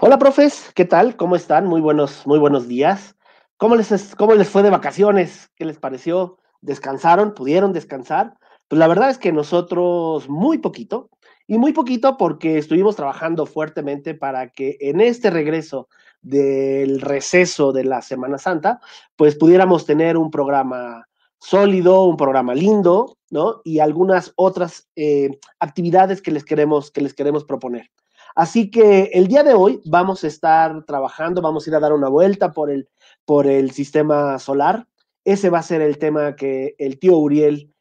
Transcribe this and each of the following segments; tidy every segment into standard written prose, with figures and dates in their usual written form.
Hola, profes, ¿qué tal? ¿Cómo están? Muy buenos días. ¿Cómo les fue de vacaciones? ¿Qué les pareció? ¿Descansaron? ¿Pudieron descansar? Pues la verdad es que nosotros muy poquito porque estuvimos trabajando fuertemente para que en este regreso del receso de la Semana Santa, pues pudiéramos tener un programa sólido, un programa lindo, ¿no? Y algunas otras actividades que les queremos proponer. Así que el día de hoy vamos a estar trabajando, vamos a ir a dar una vuelta por el sistema solar. Ese va a ser el tema que el tío Uriel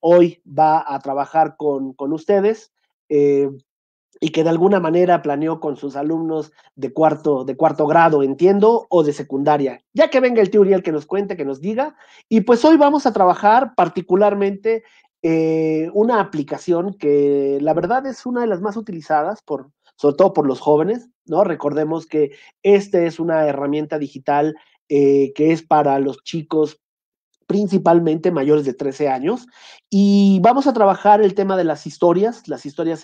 hoy va a trabajar con ustedes y que de alguna manera planeó con sus alumnos de cuarto grado, entiendo, o de secundaria. Ya que venga el tío Uriel que nos cuente, que nos diga. Y pues hoy vamos a trabajar particularmente una aplicación que la verdad es una de las más utilizadas, sobre todo por los jóvenes, ¿no? Recordemos que esta es una herramienta digital que es para los chicos principalmente mayores de 13 años, y vamos a trabajar el tema de las historias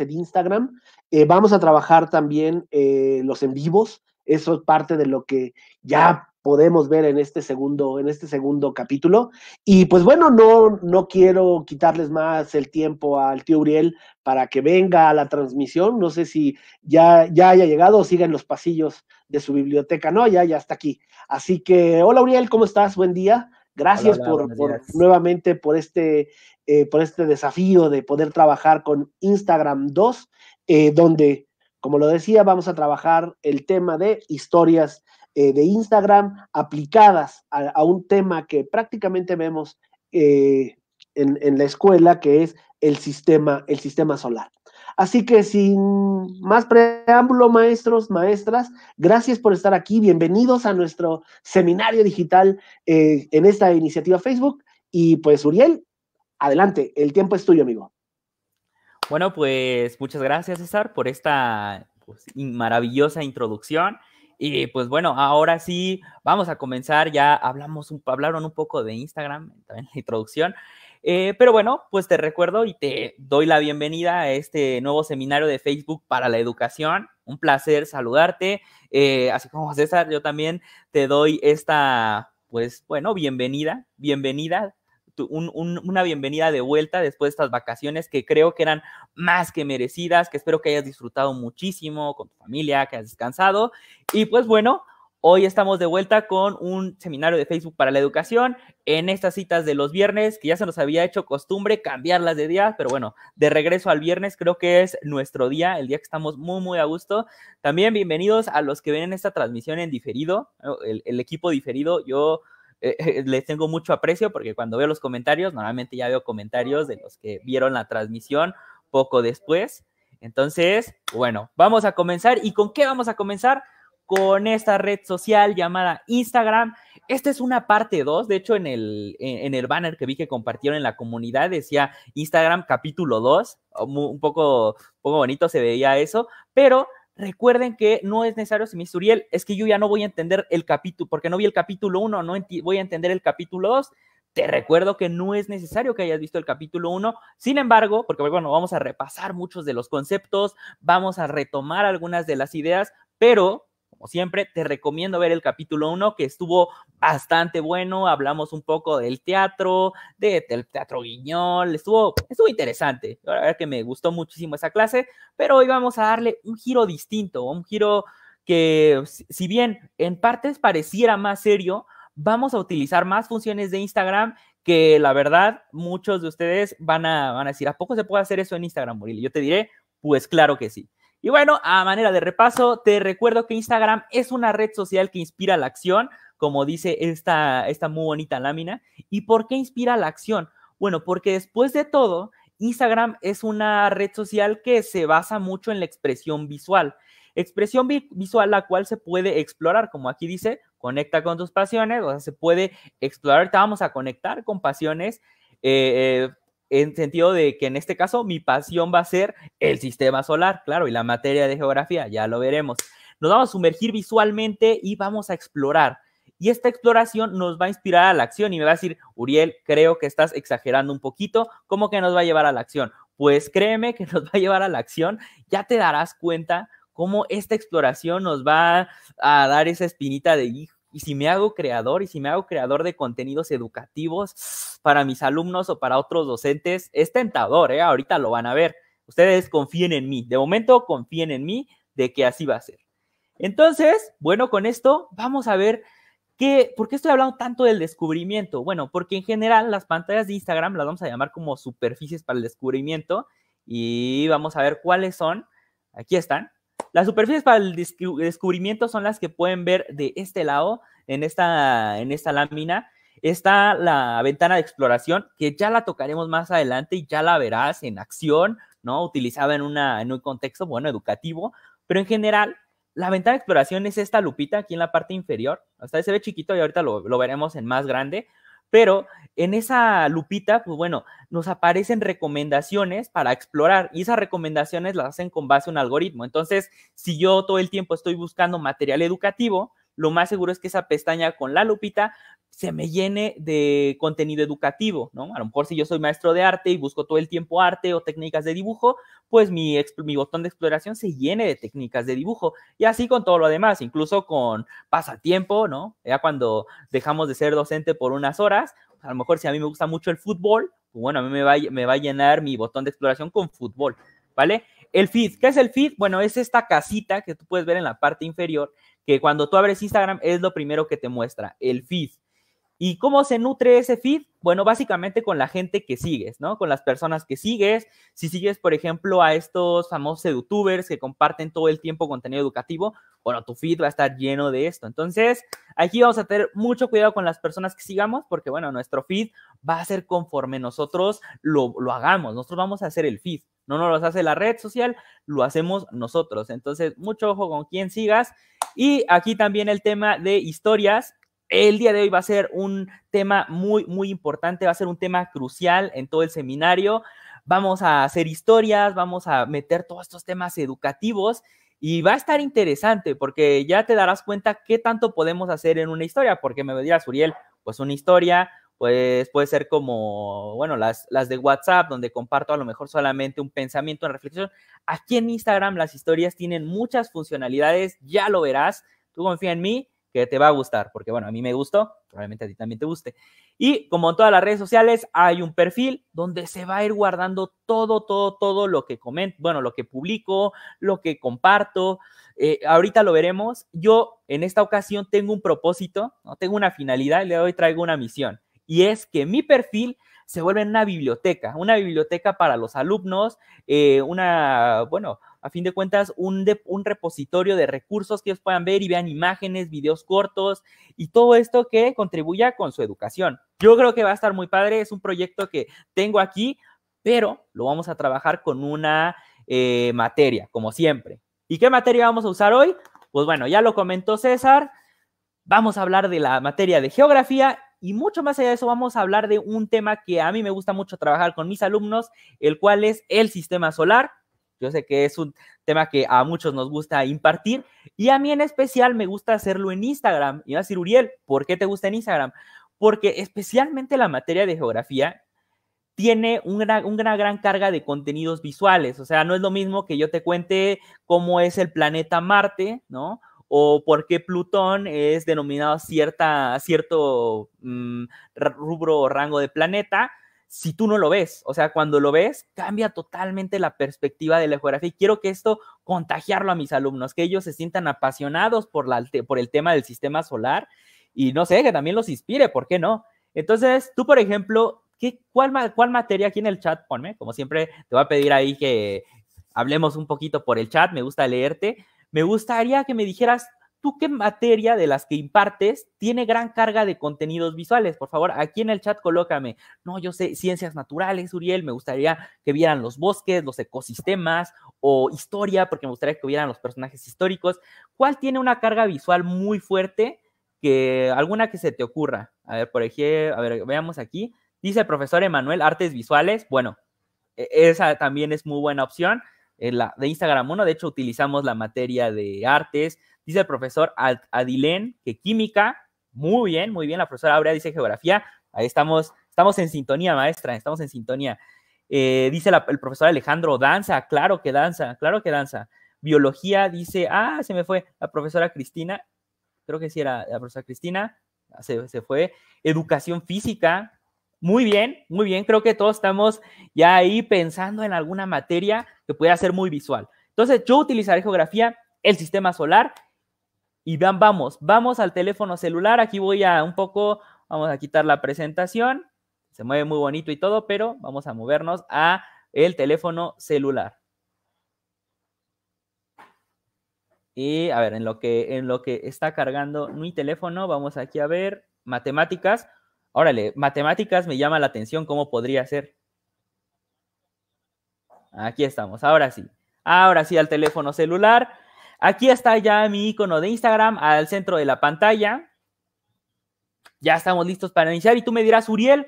en Instagram, vamos a trabajar también los en vivos. Eso es parte de lo que ya podemos ver en este segundo capítulo. Y pues bueno, no quiero quitarles más el tiempo al tío Uriel para que venga a la transmisión. No sé si ya haya llegado o sigue en los pasillos de su biblioteca. No, ya está aquí. Así que, hola Uriel, ¿cómo estás? Buen día. Gracias nuevamente por este desafío de poder trabajar con Instagram 2, donde, como lo decía, vamos a trabajar el tema de historias de Instagram aplicadas a un tema que prácticamente vemos en la escuela, que es el sistema solar. Así que sin más preámbulo, maestros, maestras, gracias por estar aquí. Bienvenidos a nuestro seminario digital en esta iniciativa Facebook. Y pues, Uriel, adelante, el tiempo es tuyo, amigo. Bueno, pues muchas gracias, César, por esta maravillosa introducción. Y pues bueno, ahora sí, vamos a comenzar. Ya hablaron un poco de Instagram, también la introducción. Pero bueno, pues te recuerdo y te doy la bienvenida a este nuevo seminario de Facebook para la educación. Un placer saludarte. Así como César, yo también te doy esta, pues bueno, bienvenida. Una bienvenida de vuelta después de estas vacaciones que creo que eran más que merecidas, que espero que hayas disfrutado muchísimo con tu familia, que hayas descansado. Y pues bueno, hoy estamos de vuelta con un seminario de Facebook para la educación en estas citas de los viernes, que ya se nos había hecho costumbre cambiarlas de día, pero bueno, de regreso al viernes creo que es nuestro día, el día que estamos muy a gusto. También bienvenidos a los que ven esta transmisión en diferido, el equipo diferido. Yo les tengo mucho aprecio porque cuando veo los comentarios, normalmente ya veo comentarios de los que vieron la transmisión poco después. Entonces, bueno, vamos a comenzar. ¿Y con qué vamos a comenzar? Con esta red social llamada Instagram. Esta es una parte 2. De hecho, en el banner que vi que compartieron en la comunidad decía Instagram capítulo 2. Un poco bonito se veía eso, pero recuerden que no es necesario, si me dice Uriel, es que yo ya no voy a entender el capítulo, porque no vi el capítulo 1, no voy a entender el capítulo 2. Te recuerdo que no es necesario que hayas visto el capítulo 1. Sin embargo, porque bueno, vamos a repasar muchos de los conceptos, vamos a retomar algunas de las ideas, pero como siempre, te recomiendo ver el capítulo 1, que estuvo bastante bueno. Hablamos un poco del teatro, del teatro Guiñol. Estuvo interesante. La verdad que me gustó muchísimo esa clase, pero hoy vamos a darle un giro distinto, un giro que, si bien en partes pareciera más serio, vamos a utilizar más funciones de Instagram que, la verdad, muchos de ustedes van a decir, ¿a poco se puede hacer eso en Instagram, Murilo? Yo te diré, pues claro que sí. Y bueno, a manera de repaso, te recuerdo que Instagram es una red social que inspira la acción, como dice esta muy bonita lámina. ¿Y por qué inspira la acción? Bueno, porque después de todo, Instagram es una red social que se basa mucho en la expresión visual. Expresión visual la cual se puede explorar, como aquí dice, conecta con tus pasiones, o sea, se puede explorar. Te vamos a conectar con pasiones, en sentido de que en este caso mi pasión va a ser el sistema solar, claro, y la materia de geografía, ya lo veremos. Nos vamos a sumergir visualmente y vamos a explorar. y esta exploración nos va a inspirar a la acción y me va a decir, Uriel, creo que estás exagerando un poquito, ¿cómo que nos va a llevar a la acción? Pues créeme que nos va a llevar a la acción, ya te darás cuenta cómo esta exploración nos va a dar esa espinita de hijo. Y si me hago creador, y si me hago creador de contenidos educativos para mis alumnos o para otros docentes, es tentador, ¿eh? Ahorita lo van a ver. Ustedes confíen en mí. De momento, confíen en mí de que así va a ser. Entonces, bueno, con esto vamos a ver que, ¿por qué estoy hablando tanto del descubrimiento? Bueno, porque en general las pantallas de Instagram las vamos a llamar como superficies para el descubrimiento y vamos a ver cuáles son. Aquí están. Las superficies para el descubrimiento son las que pueden ver de este lado, en esta lámina. Está la ventana de exploración, que ya la tocaremos más adelante y ya la verás en acción, ¿no? Utilizada en un contexto, bueno, educativo. Pero en general, la ventana de exploración es esta lupita aquí en la parte inferior. Hasta ahí se ve chiquito y ahorita lo veremos en más grande. Pero en esa lupita, pues bueno, nos aparecen recomendaciones para explorar y esas recomendaciones las hacen con base a un algoritmo. Entonces, si yo todo el tiempo estoy buscando material educativo, lo más seguro es que esa pestaña con la lupita se me llene de contenido educativo, ¿no? A lo mejor si yo soy maestro de arte y busco todo el tiempo arte o técnicas de dibujo, pues mi botón de exploración se llene de técnicas de dibujo. Y así con todo lo demás, incluso con pasatiempo, ¿no? Ya cuando dejamos de ser docente por unas horas, a lo mejor si a mí me gusta mucho el fútbol, pues bueno, a mí me va a llenar mi botón de exploración con fútbol, ¿vale? El feed. ¿Qué es el feed? Bueno, es esta casita que tú puedes ver en la parte inferior, que cuando tú abres Instagram es lo primero que te muestra, el feed. ¿Y cómo se nutre ese feed? Bueno, básicamente con la gente que sigues, ¿no? Con las personas que sigues. Si sigues, por ejemplo, a estos famosos youtubers que comparten todo el tiempo contenido educativo, bueno, tu feed va a estar lleno de esto. Entonces, aquí vamos a tener mucho cuidado con las personas que sigamos porque, bueno, nuestro feed va a ser conforme nosotros lo hagamos. Nosotros vamos a hacer el feed. No nos lo hace la red social, lo hacemos nosotros. Entonces, mucho ojo con quién sigas. Y aquí también el tema de historias. El día de hoy va a ser un tema muy, muy importante, va a ser un tema crucial en todo el seminario. Vamos a hacer historias, vamos a meter todos estos temas educativos y va a estar interesante porque ya te darás cuenta qué tanto podemos hacer en una historia, porque me dirás, Uriel, pues una historia, pues puede ser como, bueno, las de WhatsApp, donde comparto a lo mejor solamente un pensamiento, una reflexión. Aquí en Instagram las historias tienen muchas funcionalidades, ya lo verás, tú confía en mí, que te va a gustar, porque, bueno, a mí me gustó, probablemente a ti también te guste. Y como en todas las redes sociales, hay un perfil donde se va a ir guardando todo lo que comento, bueno, lo que publico, lo que comparto. Ahorita lo veremos. Yo, en esta ocasión, tengo un propósito, ¿no? Tengo una finalidad y le doy, traigo una misión. Y es que mi perfil se vuelve una biblioteca para los alumnos, bueno, a fin de cuentas, un repositorio de recursos que ellos puedan ver y vean imágenes, videos cortos y todo esto que contribuya con su educación. Yo creo que va a estar muy padre. Es un proyecto que tengo aquí, pero lo vamos a trabajar con una materia, como siempre. ¿Y qué materia vamos a usar hoy? Pues bueno, ya lo comentó César. Vamos a hablar de la materia de geografía y mucho más allá de eso vamos a hablar de un tema que a mí me gusta mucho trabajar con mis alumnos, el cual es el sistema solar. Yo sé que es un tema que a muchos nos gusta impartir y a mí en especial me gusta hacerlo en Instagram. Y va a decir, Uriel, ¿por qué te gusta en Instagram? Porque especialmente la materia de geografía tiene una gran carga de contenidos visuales. O sea, no es lo mismo que yo te cuente cómo es el planeta Marte, ¿no? O por qué Plutón es denominado cierto rubro o rango de planeta, si tú no lo ves. O sea, cuando lo ves, cambia totalmente la perspectiva de la geografía. Y quiero que esto contagiarlo a mis alumnos, que ellos se sientan apasionados por el tema del sistema solar y, no sé, que también los inspire, ¿por qué no? Entonces, tú, por ejemplo, ¿cuál materia? Aquí en el chat, ponme, como siempre, te voy a pedir ahí que hablemos un poquito por el chat, me gusta leerte. Me gustaría que me dijeras, ¿tú qué materia de las que impartes tiene gran carga de contenidos visuales? Por favor, aquí en el chat colócame. No, yo sé, ciencias naturales, Uriel, me gustaría que vieran los bosques, los ecosistemas, o historia, porque me gustaría que vieran los personajes históricos. ¿Cuál tiene una carga visual muy fuerte? Alguna que se te ocurra. A ver, por ejemplo, a ver, veamos aquí. Dice el profesor Emanuel, artes visuales. Bueno, esa también es muy buena opción. De Instagram 1, de hecho, utilizamos la materia de artes. Dice el profesor Adilén que química, Muy bien, la profesora Aurea dice geografía. Ahí estamos en sintonía, maestra, estamos en sintonía. Dice el profesor Alejandro, danza, claro que danza, claro que danza. Biología dice, se me fue la profesora Cristina, creo que sí era la profesora Cristina, se fue. Educación física, muy bien, creo que todos estamos ya ahí pensando en alguna materia que pueda ser muy visual. Entonces yo utilizaré geografía, el sistema solar, y vamos al teléfono celular. Aquí voy a un poco, vamos a quitar la presentación, se mueve muy bonito y todo, pero vamos a movernos a el teléfono celular. Y a ver, en lo que está cargando mi teléfono, vamos aquí a ver matemáticas. Órale, matemáticas me llama la atención, ¿cómo podría ser? Aquí estamos, ahora sí al teléfono celular. Aquí está ya mi icono de Instagram al centro de la pantalla. Ya estamos listos para iniciar. Y tú me dirás, Uriel,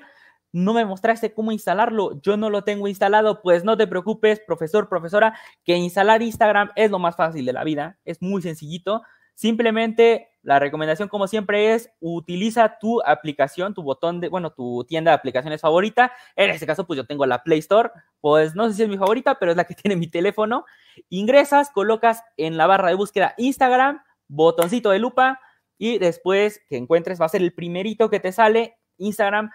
no me mostraste cómo instalarlo. Yo no lo tengo instalado. Pues no te preocupes, profesor, profesora, que instalar Instagram es lo más fácil de la vida. Es muy sencillito. Simplemente la recomendación, como siempre, es utiliza tu aplicación, tu tienda de aplicaciones favorita. En este caso, pues yo tengo la Play Store. Pues no sé si es mi favorita, pero es la que tiene mi teléfono. Ingresas, colocas en la barra de búsqueda Instagram, botoncito de lupa, y después que encuentres va a ser el primerito que te sale, Instagram,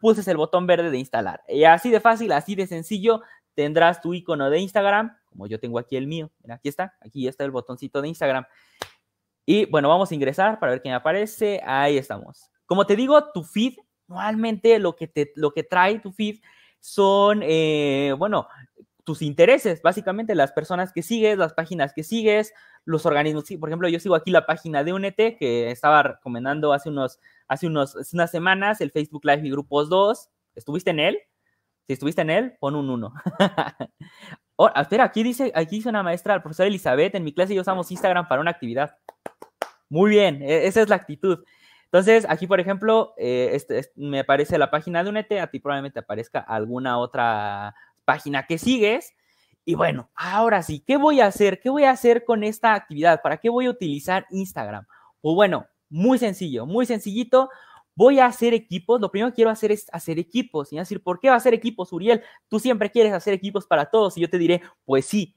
pulses el botón verde de instalar. Y así de fácil, así de sencillo, tendrás tu icono de Instagram, como yo tengo aquí el mío. Mira, aquí está el botoncito de Instagram. Y bueno, vamos a ingresar para ver qué me aparece. Ahí estamos. Como te digo, tu feed, normalmente lo que trae tu feed son, tus intereses, básicamente las personas que sigues, las páginas que sigues, los organismos. Por ejemplo, yo sigo aquí la página de Únete, que estaba recomendando hace unas semanas, el Facebook Live y Grupos 2. ¿Estuviste en él? Si estuviste en él, pon un 1. Oh, espera, aquí dice una maestra, la profesora Elizabeth, en mi clase ya usamos Instagram para una actividad. Muy bien, esa es la actitud. Entonces, aquí, por ejemplo, me aparece la página de Únete, a ti probablemente aparezca alguna otra página que sigues. Y bueno, ahora sí, ¿qué voy a hacer? ¿Qué voy a hacer con esta actividad? ¿Para qué voy a utilizar Instagram? Pues bueno, muy sencillo, muy sencillito. Voy a hacer equipos. Lo primero que quiero hacer es hacer equipos. Y decir, ¿por qué va a hacer equipos, Uriel? Tú siempre quieres hacer equipos para todos. Y yo te diré, pues sí.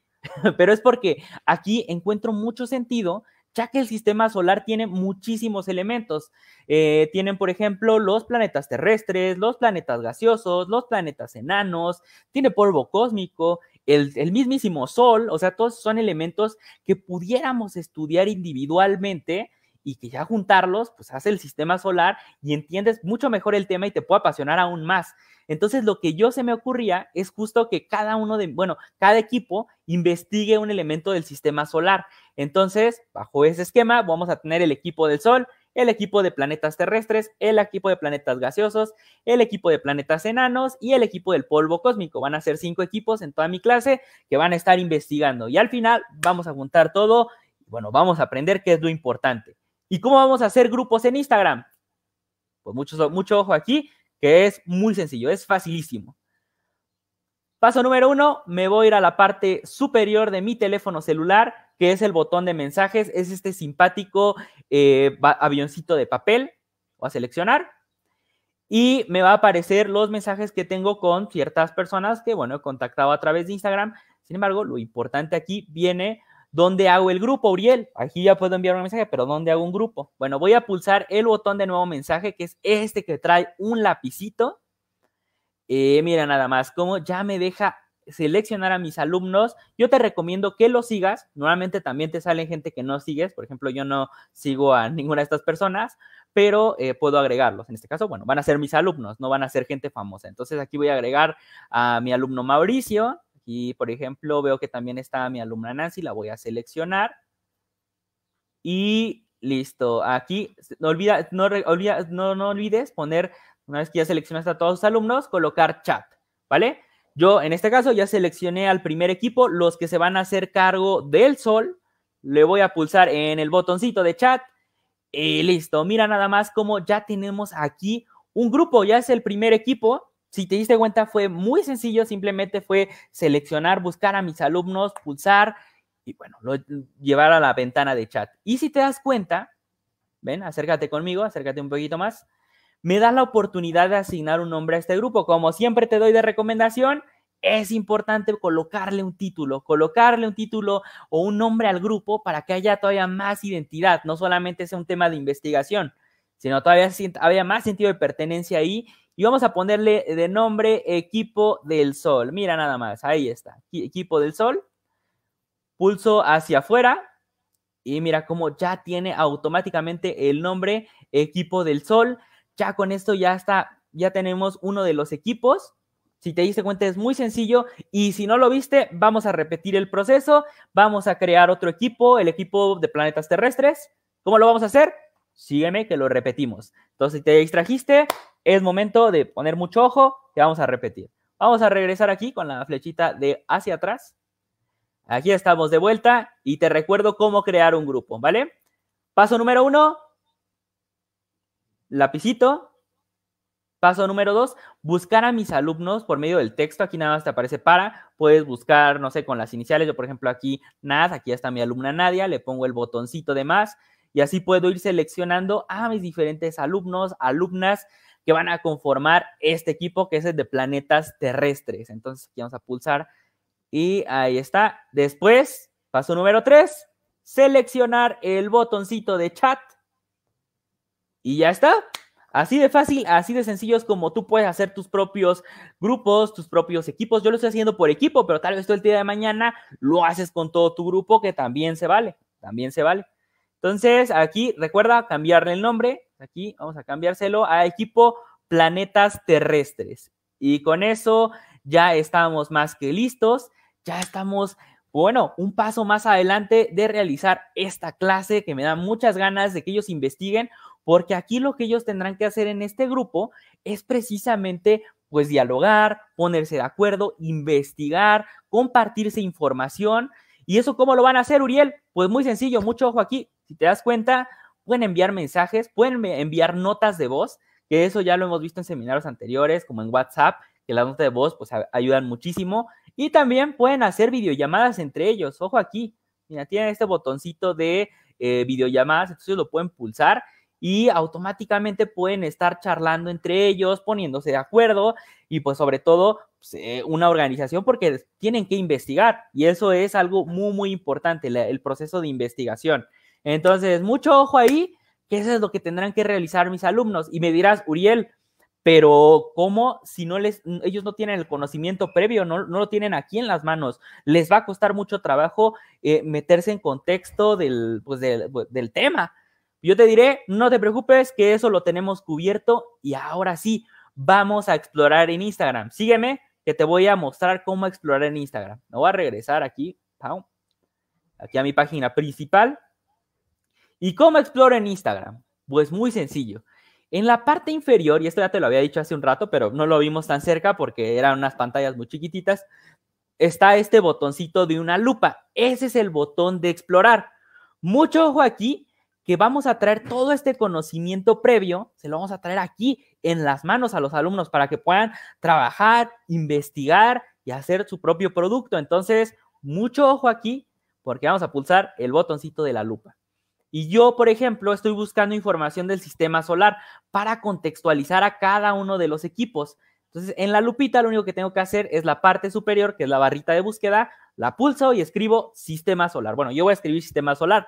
Pero es porque aquí encuentro mucho sentido, ya que el sistema solar tiene muchísimos elementos. Tienen, por ejemplo, los planetas terrestres, los planetas gaseosos, los planetas enanos, tiene polvo cósmico, el mismísimo Sol. O sea, todos son elementos que pudiéramos estudiar individualmente y que ya juntarlos, pues hace el sistema solar y entiendes mucho mejor el tema y te puede apasionar aún más. Entonces, lo que se me ocurría es justo que cada equipo investigue un elemento del sistema solar. Entonces, bajo ese esquema, vamos a tener el equipo del Sol, el equipo de planetas terrestres, el equipo de planetas gaseosos, el equipo de planetas enanos y el equipo del polvo cósmico. Van a ser 5 equipos en toda mi clase que van a estar investigando. Y al final, vamos a juntar todo. Bueno, vamos a aprender qué es lo importante. ¿Y cómo vamos a hacer grupos en Instagram? Pues mucho ojo aquí, que es muy sencillo, es facilísimo. Paso número 1, me voy a ir a la parte superior de mi teléfono celular, que es el botón de mensajes, es este simpático avioncito de papel, voy a seleccionar, y me va a aparecer los mensajes que tengo con ciertas personas que, bueno, he contactado a través de Instagram. Sin embargo, lo importante aquí viene... ¿Dónde hago el grupo, Uriel? Aquí ya puedo enviar un mensaje, pero ¿dónde hago un grupo? Bueno, voy a pulsar el botón de nuevo mensaje, que es este que trae un lapicito. Mira nada más, cómo ya me deja seleccionar a mis alumnos. Yo te recomiendo que lo sigas. Normalmente también te salen gente que no sigues. Por ejemplo, yo no sigo a ninguna de estas personas, pero puedo agregarlos. En este caso, bueno, van a ser mis alumnos, no van a ser gente famosa. Entonces, aquí voy a agregar a mi alumno Mauricio. Y, por ejemplo, veo que también está mi alumna Nancy, la voy a seleccionar. Y listo. Aquí, no olvides poner, una vez que ya seleccionaste a todos tus alumnos, colocar chat, ¿vale? Yo, en este caso, ya seleccioné al primer equipo, los que se van a hacer cargo del Sol. Le voy a pulsar en el botoncito de chat. Y listo. Mira nada más cómo ya tenemos aquí un grupo, ya es el primer equipo. Si te diste cuenta, fue muy sencillo, simplemente fue seleccionar, buscar a mis alumnos, pulsar y, bueno, llevar a la ventana de chat. Y si te das cuenta, ¿Ven? Acércate conmigo, acércate un poquito más. Me das la oportunidad de asignar un nombre a este grupo. Como siempre te doy de recomendación, es importante colocarle un título o un nombre al grupo para que haya todavía más identidad. No solamente sea un tema de investigación, sino todavía haya más sentido de pertenencia ahí. Y vamos a ponerle de nombre Equipo del Sol. Mira nada más, ahí está, Equipo del Sol. Pulso hacia afuera y mira cómo ya tiene automáticamente el nombre Equipo del Sol. Ya con esto ya está, ya tenemos uno de los equipos. Si te diste cuenta es muy sencillo y si no lo viste, vamos a repetir el proceso. Vamos a crear otro equipo, el equipo de planetas terrestres. ¿Cómo lo vamos a hacer? Sígueme que lo repetimos. Entonces, si te distrajiste, es momento de poner mucho ojo y vamos a repetir. Vamos a regresar aquí con la flechita de hacia atrás. Aquí estamos de vuelta y te recuerdo cómo crear un grupo, ¿vale? Paso número 1, lapicito. Paso número 2, buscar a mis alumnos por medio del texto. Aquí nada más te aparece para. Puedes buscar, no sé, con las iniciales. Yo, por ejemplo, aquí Nad, aquí está mi alumna Nadia. Le pongo el botoncito de más y así puedo ir seleccionando a mis diferentes alumnos, alumnas que van a conformar este equipo que es el de planetas terrestres. Entonces, aquí vamos a pulsar. Y ahí está. Después, paso número 3, seleccionar el botoncito de chat. Y ya está. Así de fácil, así de sencillo es como tú puedes hacer tus propios grupos, tus propios equipos. Yo lo estoy haciendo por equipo, pero tal vez tú el día de mañana lo haces con todo tu grupo, que también se vale. También se vale. Entonces, aquí, recuerda cambiarle el nombre. Aquí vamos a cambiárselo a Equipo Planetas Terrestres. Y con eso ya estamos más que listos. Ya estamos, bueno, un paso más adelante de realizar esta clase que me da muchas ganas de que ellos investiguen, porque aquí lo que ellos tendrán que hacer en este grupo es precisamente, pues, dialogar, ponerse de acuerdo, investigar, compartirse información. ¿Y eso cómo lo van a hacer, Uriel? Pues muy sencillo, mucho ojo aquí. Si te das cuenta, pueden enviar mensajes, pueden enviar notas de voz, que eso ya lo hemos visto en seminarios anteriores, como en WhatsApp, que las notas de voz pues ayudan muchísimo. Y también pueden hacer videollamadas entre ellos. Ojo aquí, mira, tienen este botoncito de videollamadas, entonces lo pueden pulsar y automáticamente pueden estar charlando entre ellos, poniéndose de acuerdo y pues sobre todo una organización, porque tienen que investigar y eso es algo muy, muy importante, el proceso de investigación. Entonces, mucho ojo ahí, que eso es lo que tendrán que realizar mis alumnos. Y me dirás, Uriel, pero ¿cómo si ellos no tienen el conocimiento previo, no lo tienen aquí en las manos? Les va a costar mucho trabajo meterse en contexto del tema. Yo te diré, no te preocupes, que eso lo tenemos cubierto. Y ahora sí, vamos a explorar en Instagram. Sígueme, que te voy a mostrar cómo explorar en Instagram. Me voy a regresar aquí a mi página principal. ¿Y cómo exploro en Instagram? Pues muy sencillo. En la parte inferior, y esto ya te lo había dicho hace un rato, pero no lo vimos tan cerca porque eran unas pantallas muy chiquititas, está este botoncito de una lupa. Ese es el botón de explorar. Mucho ojo aquí, que vamos a traer todo este conocimiento previo, se lo vamos a traer aquí en las manos a los alumnos para que puedan trabajar, investigar y hacer su propio producto. Entonces, mucho ojo aquí, porque vamos a pulsar el botoncito de la lupa. Y yo, por ejemplo, estoy buscando información del sistema solar para contextualizar a cada uno de los equipos. Entonces, en la lupita lo único que tengo que hacer es la parte superior, que es la barrita de búsqueda, la pulso y escribo sistema solar. Bueno, yo voy a escribir sistema solar.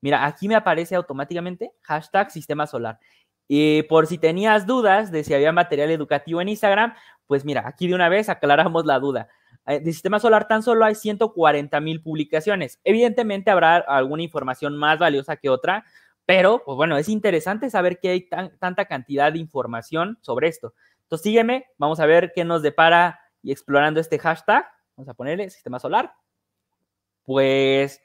Mira, aquí me aparece automáticamente hashtag sistema solar. Y por si tenías dudas de si había material educativo en Instagram, pues mira, aquí de una vez aclaramos la duda. De sistema solar tan solo hay 140,000 publicaciones. Evidentemente habrá alguna información más valiosa que otra, pero pues bueno, es interesante saber que hay tanta cantidad de información sobre esto. Entonces sígueme, vamos a ver qué nos depara y explorando este hashtag. Vamos a ponerle sistema solar. Pues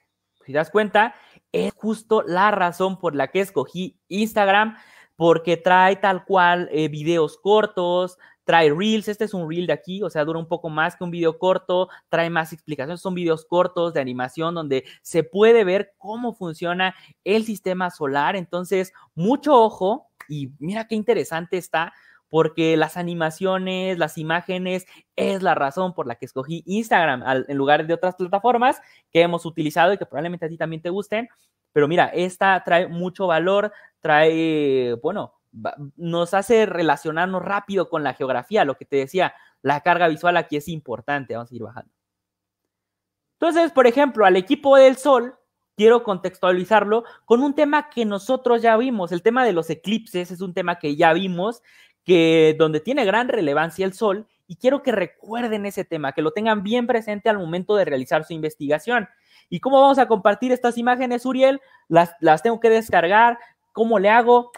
si te das cuenta, es justo la razón por la que escogí Instagram, porque trae tal cual videos cortos, trae Reels, este es un Reel de aquí, o sea, dura un poco más que un video corto, trae más explicaciones, son videos cortos de animación donde se puede ver cómo funciona el sistema solar. Entonces, mucho ojo y mira qué interesante está, porque las animaciones, las imágenes, es la razón por la que escogí Instagram en lugar de otras plataformas que hemos utilizado y que probablemente a ti también te gusten. Pero mira, esta trae mucho valor, trae, bueno, nos hace relacionarnos rápido con la geografía, lo que te decía, la carga visual aquí es importante, vamos a ir bajando. Entonces, por ejemplo, al equipo del Sol, quiero contextualizarlo con un tema que nosotros ya vimos, el tema de los eclipses es un tema que ya vimos, que donde tiene gran relevancia el Sol, y quiero que recuerden ese tema, que lo tengan bien presente al momento de realizar su investigación. ¿Y cómo vamos a compartir estas imágenes, Uriel? Las tengo que descargar, ¿cómo le hago?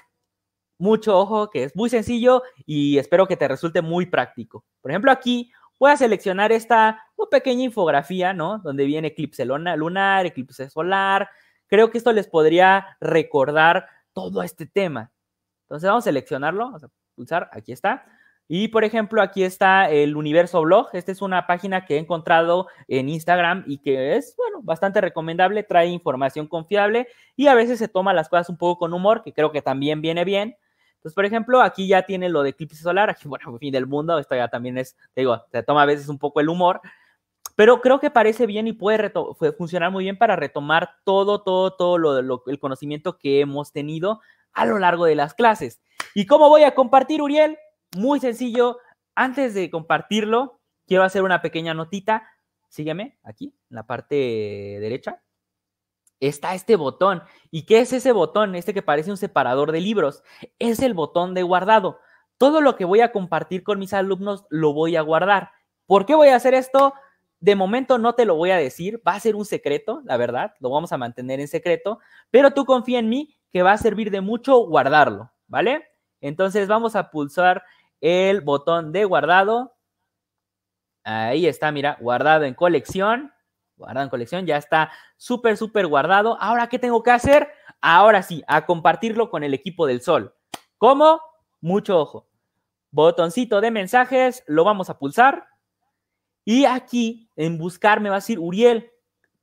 Mucho ojo, que es muy sencillo y espero que te resulte muy práctico. Por ejemplo, aquí voy a seleccionar esta pequeña infografía, ¿no? Donde viene eclipse lunar, eclipse solar. Creo que esto les podría recordar todo este tema. Entonces vamos a seleccionarlo, vamos a pulsar, aquí está. Y, por ejemplo, aquí está el Universo Blog. Esta es una página que he encontrado en Instagram y que es, bueno, bastante recomendable, trae información confiable y a veces se toma las cosas un poco con humor, que creo que también viene bien. Entonces, por ejemplo, aquí ya tiene lo de eclipse solar. Aquí, bueno, fin del mundo, esto ya también es, te digo, se toma a veces un poco el humor, pero creo que parece bien y puede funcionar muy bien para retomar todo el conocimiento que hemos tenido a lo largo de las clases. ¿Y cómo voy a compartir, Uriel? Muy sencillo, antes de compartirlo, quiero hacer una pequeña notita. Sígueme aquí, en la parte derecha. Está este botón. ¿Y qué es ese botón? Este que parece un separador de libros. Es el botón de guardado. Todo lo que voy a compartir con mis alumnos lo voy a guardar. ¿Por qué voy a hacer esto? De momento no te lo voy a decir. Va a ser un secreto, la verdad. Lo vamos a mantener en secreto. Pero tú confía en mí que va a servir de mucho guardarlo, ¿vale? Entonces vamos a pulsar el botón de guardado. Ahí está, mira, guardado en colección. Guardado en colección, ya está súper, súper guardado. Ahora, ¿qué tengo que hacer? Ahora sí, a compartirlo con el equipo del Sol. ¿Cómo? Mucho ojo. Botoncito de mensajes, lo vamos a pulsar. Y aquí, en buscar, me va a decir, Uriel,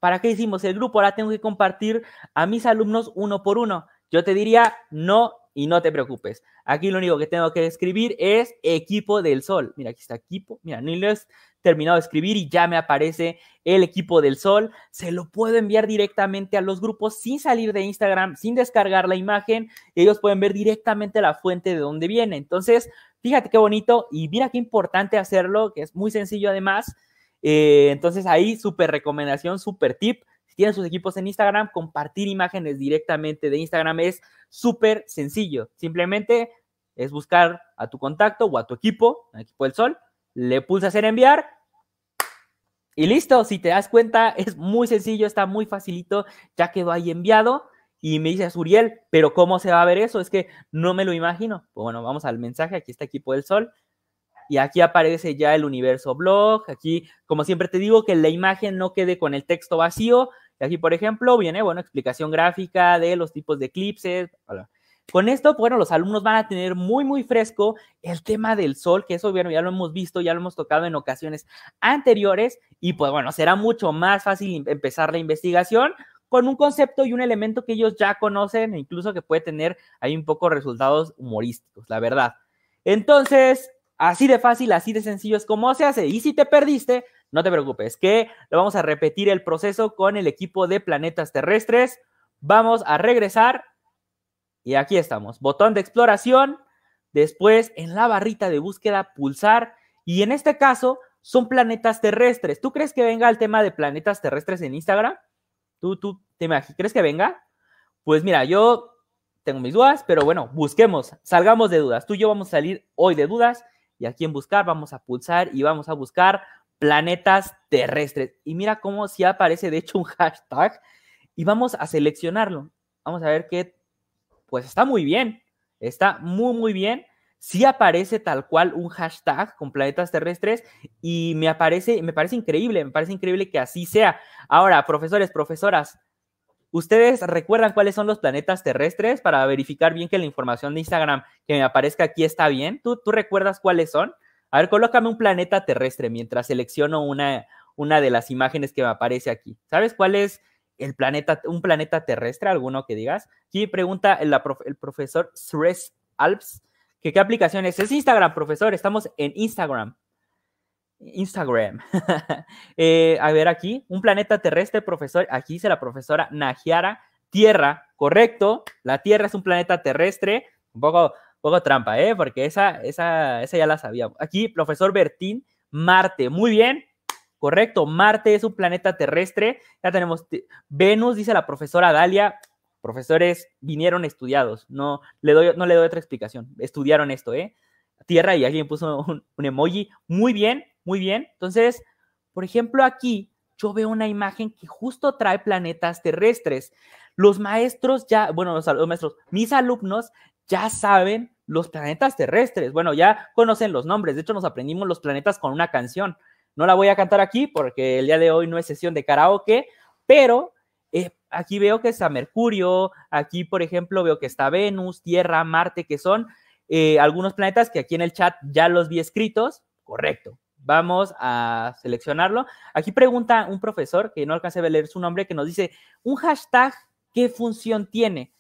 ¿para qué hicimos el grupo? Ahora tengo que compartir a mis alumnos uno por uno. Yo te diría, no. Y no te preocupes, aquí lo único que tengo que escribir es equipo del Sol. Mira, aquí está equipo, mira, ni lo he terminado de escribir y ya me aparece el equipo del Sol. Se lo puedo enviar directamente a los grupos sin salir de Instagram, sin descargar la imagen. Ellos pueden ver directamente la fuente de donde viene. Entonces, fíjate qué bonito y mira qué importante hacerlo, que es muy sencillo además. Entonces, ahí súper recomendación, súper tip. Si tienen sus equipos en Instagram, compartir imágenes directamente de Instagram es súper sencillo. Simplemente es buscar a tu contacto o a tu equipo, al equipo del Sol, le pulsas en enviar y listo. Si te das cuenta, es muy sencillo, está muy facilito, ya quedó ahí enviado. Y me dices, Uriel, ¿pero cómo se va a ver eso? Es que no me lo imagino. Pues bueno, vamos al mensaje, aquí está equipo del Sol. Y aquí aparece ya el Universo Blog. Aquí, como siempre te digo, que la imagen no quede con el texto vacío. Y aquí, por ejemplo, viene, bueno, explicación gráfica de los tipos de eclipses. Con esto, bueno, los alumnos van a tener muy, muy fresco el tema del Sol, que eso, bueno, ya lo hemos visto, ya lo hemos tocado en ocasiones anteriores. Y, pues, bueno, será mucho más fácil empezar la investigación con un concepto y un elemento que ellos ya conocen, incluso que puede tener ahí un poco resultados humorísticos, la verdad. Entonces, así de fácil, así de sencillo es como se hace. Y si te perdiste, no te preocupes, que lo vamos a repetir el proceso con el equipo de planetas terrestres. Vamos a regresar y aquí estamos. Botón de exploración, después en la barrita de búsqueda pulsar y en este caso son planetas terrestres. ¿Tú crees que venga el tema de planetas terrestres en Instagram? ¿Tú te imaginas? ¿Crees que venga? Pues mira, yo tengo mis dudas, pero bueno, busquemos, salgamos de dudas. Tú y yo vamos a salir hoy de dudas. Y aquí en buscar vamos a pulsar y vamos a buscar planetas terrestres. Y mira cómo sí aparece, de hecho, un hashtag. Y vamos a seleccionarlo. Vamos a ver que, pues, está muy bien. Está muy, muy bien. Sí aparece tal cual un hashtag con planetas terrestres. Y me parece increíble. Me parece increíble que así sea. Ahora, profesores, profesoras, ¿ustedes recuerdan cuáles son los planetas terrestres para verificar bien que la información de Instagram que me aparezca aquí está bien? ¿Tú recuerdas cuáles son? A ver, colócame un planeta terrestre mientras selecciono una de las imágenes que me aparece aquí. ¿Sabes cuál es el planeta, un planeta terrestre? ¿Alguno que digas? Aquí pregunta el profesor Sres Alps que qué aplicación es. Es Instagram, profesor. Estamos en Instagram. A ver aquí, un planeta terrestre, profesor, aquí dice la profesora Nagiara Tierra, correcto. La Tierra es un planeta terrestre. Un poco trampa, ¿eh? Porque esa ya la sabíamos. Aquí, profesor Bertín, Marte. Muy bien. Correcto. Marte es un planeta terrestre. Ya tenemos Venus, dice la profesora Dalia. Profesores vinieron estudiados. No le doy otra explicación. Estudiaron esto, ¿eh? Tierra, y alguien puso un emoji. Muy bien, muy bien. Entonces, por ejemplo, aquí yo veo una imagen que justo trae planetas terrestres. Los maestros ya, bueno, los maestros, mis alumnos ya saben los planetas terrestres. Bueno, ya conocen los nombres. De hecho, nos aprendimos los planetas con una canción. No la voy a cantar aquí porque el día de hoy no es sesión de karaoke, pero aquí veo que está Mercurio. Aquí, por ejemplo, veo que está Venus, Tierra, Marte, que son algunos planetas que aquí en el chat ya los vi escritos. Correcto. Vamos a seleccionarlo. Aquí pregunta un profesor, que no alcancé a leer su nombre, que nos dice, ¿un hashtag qué función tiene?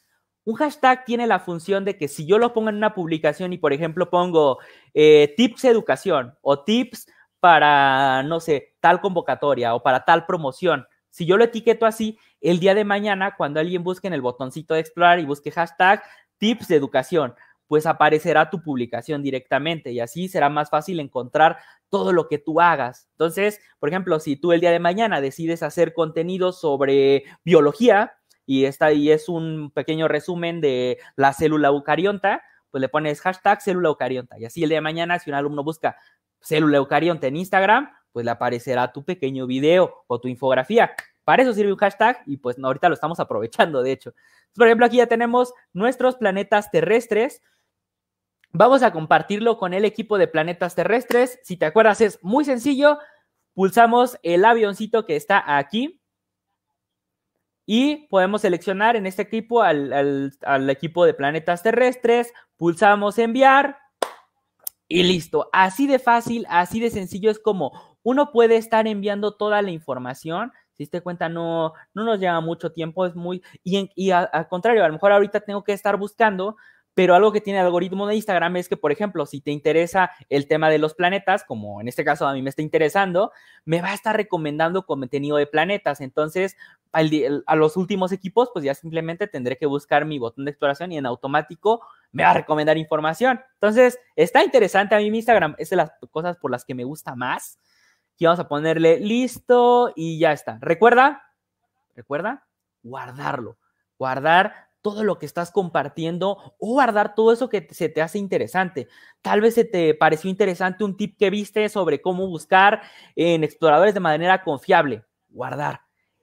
Un hashtag tiene la función de que si yo lo pongo en una publicación y, por ejemplo, pongo tips educación o tips para, no sé, tal convocatoria o para tal promoción, si yo lo etiqueto así, el día de mañana, cuando alguien busque en el botoncito de explorar y busque hashtag tips de educación, pues aparecerá tu publicación directamente y así será más fácil encontrar todo lo que tú hagas. Entonces, por ejemplo, si tú el día de mañana decides hacer contenido sobre biología y es un pequeño resumen de la célula eucariota, pues le pones hashtag célula eucariota y así el día de mañana, si un alumno busca célula eucariota en Instagram, pues le aparecerá tu pequeño video o tu infografía. Para eso sirve un hashtag y pues ahorita lo estamos aprovechando, de hecho. Por ejemplo, aquí ya tenemos nuestros planetas terrestres. Vamos a compartirlo con el equipo de planetas terrestres. Si te acuerdas, es muy sencillo. Pulsamos el avioncito que está aquí y podemos seleccionar en este equipo al equipo de planetas terrestres. Pulsamos enviar y listo. Así de fácil, así de sencillo es como uno puede estar enviando toda la información. Si te cuenta, no nos lleva mucho tiempo. Es muy... Y al contrario, a lo mejor ahorita tengo que estar buscando... Pero algo que tiene el algoritmo de Instagram es que, por ejemplo, si te interesa el tema de los planetas, como en este caso a mí me está interesando, me va a estar recomendando contenido de planetas. Entonces, a los últimos equipos, pues ya simplemente tendré que buscar mi botón de exploración y en automático me va a recomendar información. Entonces, está interesante. A mí mi Instagram es de las cosas por las que me gusta más. Aquí vamos a ponerle listo y ya está. Recuerda, guardarlo. Guardar todo lo que estás compartiendo o guardar todo eso que se te hace interesante. Tal vez se te pareció interesante un tip que viste sobre cómo buscar en exploradores de manera confiable. Guardar.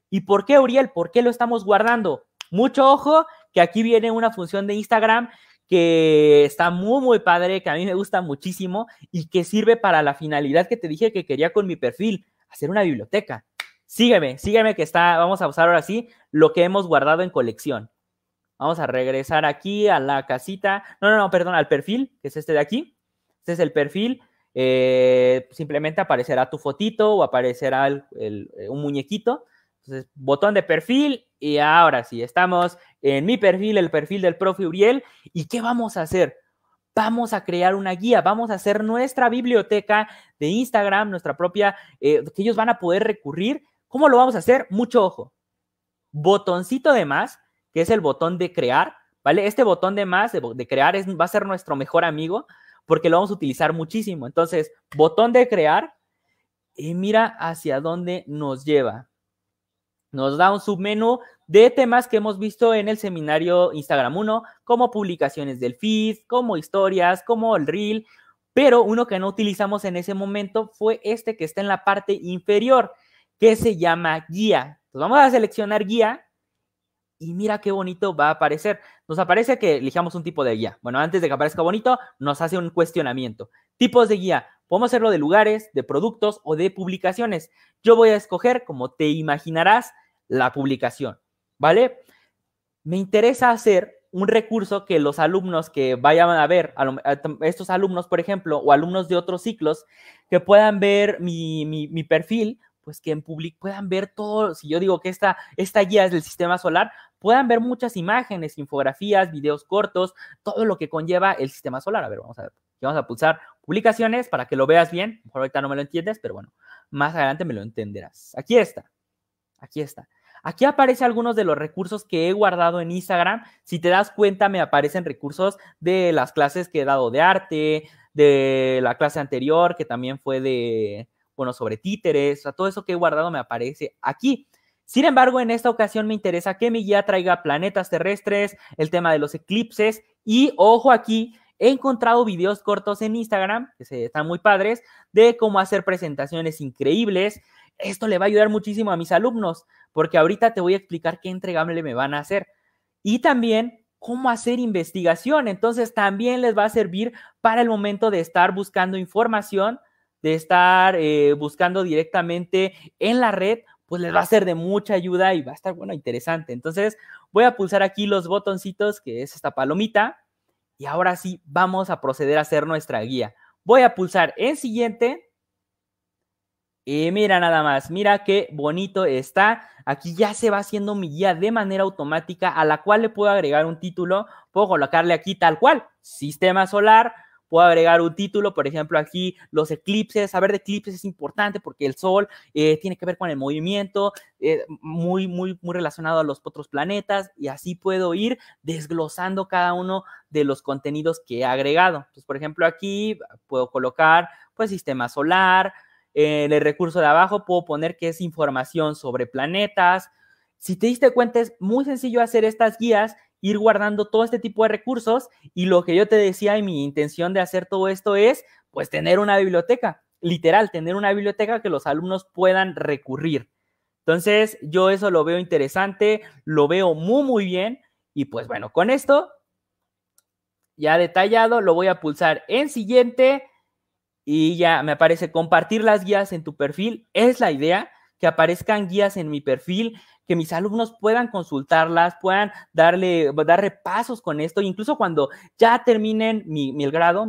¿Y por qué, Uriel? ¿Por qué lo estamos guardando? Mucho ojo, que aquí viene una función de Instagram que está muy, muy padre, que a mí me gusta muchísimo y que sirve para la finalidad que te dije que quería con mi perfil, hacer una biblioteca. Sígueme que vamos a usar ahora sí lo que hemos guardado en colección. Vamos a regresar aquí a la casita. No, perdón, al perfil, que es este de aquí. Este es el perfil. Simplemente aparecerá tu fotito o aparecerá un muñequito. Entonces, botón de perfil. Y ahora sí, estamos en mi perfil, el perfil del profe Uriel. ¿Y qué vamos a hacer? Vamos a crear una guía. Vamos a hacer nuestra biblioteca de Instagram, nuestra propia, que ellos van a poder recurrir. ¿Cómo lo vamos a hacer? Mucho ojo. Botoncito de más, que es el botón de crear, ¿vale? Este botón de más, de crear, va a ser nuestro mejor amigo porque lo vamos a utilizar muchísimo. Entonces, botón de crear y mira hacia dónde nos lleva. Nos da un submenú de temas que hemos visto en el seminario Instagram 1, como publicaciones del feed, como historias, como el reel, pero uno que no utilizamos en ese momento fue este que está en la parte inferior, que se llama guía. Entonces, vamos a seleccionar guía. Y mira qué bonito va a aparecer. Nos aparece que elijamos un tipo de guía. Bueno, antes de que aparezca bonito, nos hace un cuestionamiento. Tipos de guía. Podemos hacerlo de lugares, de productos o de publicaciones. Yo voy a escoger, como te imaginarás, la publicación, ¿vale? Me interesa hacer un recurso que los alumnos que vayan a ver, estos alumnos, por ejemplo, o alumnos de otros ciclos, que puedan ver mi perfil, pues que en público puedan ver todo. Si yo digo que esta guía es del sistema solar, puedan ver muchas imágenes, infografías, videos cortos, todo lo que conlleva el sistema solar. A ver, vamos a ver. Vamos a pulsar publicaciones para que lo veas bien. Mejor ahorita no me lo entiendes, pero bueno, más adelante me lo entenderás. Aquí está. Aquí aparecen algunos de los recursos que he guardado en Instagram. Si te das cuenta, me aparecen recursos de las clases que he dado de arte, de la clase anterior, que también fue de, bueno, sobre títeres. O sea, todo eso que he guardado me aparece aquí. Sin embargo, en esta ocasión me interesa que mi guía traiga planetas terrestres, el tema de los eclipses y, ojo aquí, he encontrado videos cortos en Instagram, que están muy padres, de cómo hacer presentaciones increíbles. Esto le va a ayudar muchísimo a mis alumnos, porque ahorita te voy a explicar qué entregable me van a hacer. Y también cómo hacer investigación. Entonces, también les va a servir para el momento de estar buscando información, de estar buscando directamente en la red, pues les va a ser de mucha ayuda y va a estar, bueno, interesante. Entonces, voy a pulsar aquí los botoncitos, que es esta palomita. Y ahora sí, vamos a proceder a hacer nuestra guía. Voy a pulsar en siguiente. Y mira nada más, mira qué bonito está. Aquí ya se va haciendo mi guía de manera automática, a la cual le puedo agregar un título. Puedo colocarle aquí tal cual, sistema solar. Puedo agregar un título, por ejemplo, aquí los eclipses. Saber de eclipses es importante porque el sol tiene que ver con el movimiento, muy relacionado a los otros planetas. Y así puedo ir desglosando cada uno de los contenidos que he agregado. Entonces, por ejemplo, aquí puedo colocar pues sistema solar. En el recurso de abajo puedo poner que es información sobre planetas. Si te diste cuenta, es muy sencillo hacer estas guías, ir guardando todo este tipo de recursos. Y lo que yo te decía y mi intención de hacer todo esto es, pues, tener una biblioteca. Literal, tener una biblioteca que los alumnos puedan recurrir. Entonces, yo eso lo veo interesante, lo veo muy bien. Y, pues, bueno, con esto ya detallado, lo voy a pulsar en siguiente. Y ya me aparece compartir las guías en tu perfil. Es la idea, que aparezcan guías en mi perfil, que mis alumnos puedan consultarlas, puedan dar repasos con esto. Incluso cuando ya terminen mi grado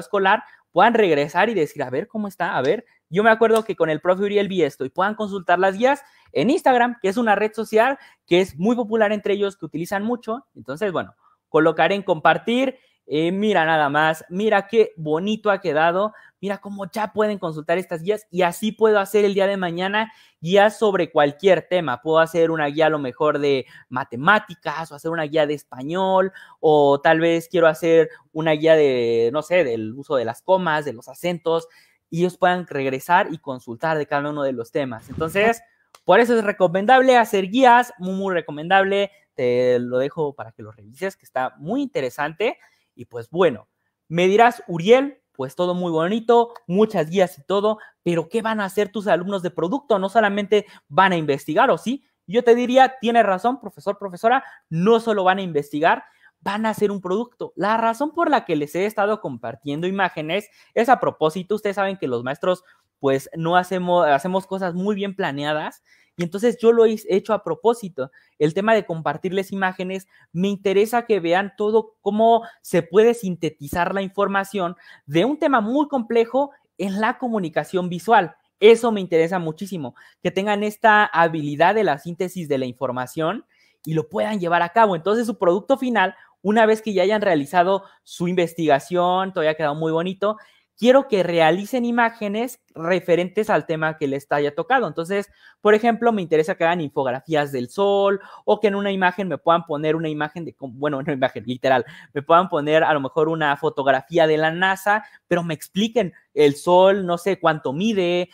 escolar, puedan regresar y decir, a ver, ¿cómo está? A ver, yo me acuerdo que con el profe Uriel vi esto. Y puedan consultar las guías en Instagram, que es una red social que es muy popular entre ellos, que utilizan mucho. Entonces, bueno, colocaré en compartir. Mira nada más, mira qué bonito ha quedado, mira cómo ya pueden consultar estas guías y así puedo hacer el día de mañana guías sobre cualquier tema. Puedo hacer una guía a lo mejor de matemáticas o hacer una guía de español o tal vez quiero hacer una guía de, no sé, del uso de las comas, de los acentos y ellos puedan regresar y consultar de cada uno de los temas. Entonces, por eso es recomendable hacer guías, muy recomendable. Te lo dejo para que lo revises, que está muy interesante. Y pues bueno, me dirás, Uriel, pues todo muy bonito, muchas guías y todo, pero ¿qué van a hacer tus alumnos de producto? No solamente van a investigar, ¿o sí? Yo te diría, tiene razón, profesor, profesora, no solo van a investigar, van a hacer un producto. La razón por la que les he estado compartiendo imágenes es a propósito. Ustedes saben que los maestros, pues, no hacemos cosas muy bien planeadas. Y entonces yo lo he hecho a propósito. El tema de compartirles imágenes, me interesa que vean todo cómo se puede sintetizar la información de un tema muy complejo en la comunicación visual. Eso me interesa muchísimo, que tengan esta habilidad de la síntesis de la información y lo puedan llevar a cabo. Entonces su producto final, una vez que ya hayan realizado su investigación, todavía ha quedado muy bonito, quiero que realicen imágenes referentes al tema que les haya tocado. Entonces, por ejemplo, me interesa que hagan infografías del sol o que en una imagen me puedan poner una imagen de, bueno, una imagen literal, me puedan poner a lo mejor una fotografía de la NASA, pero me expliquen el sol, no sé cuánto mide,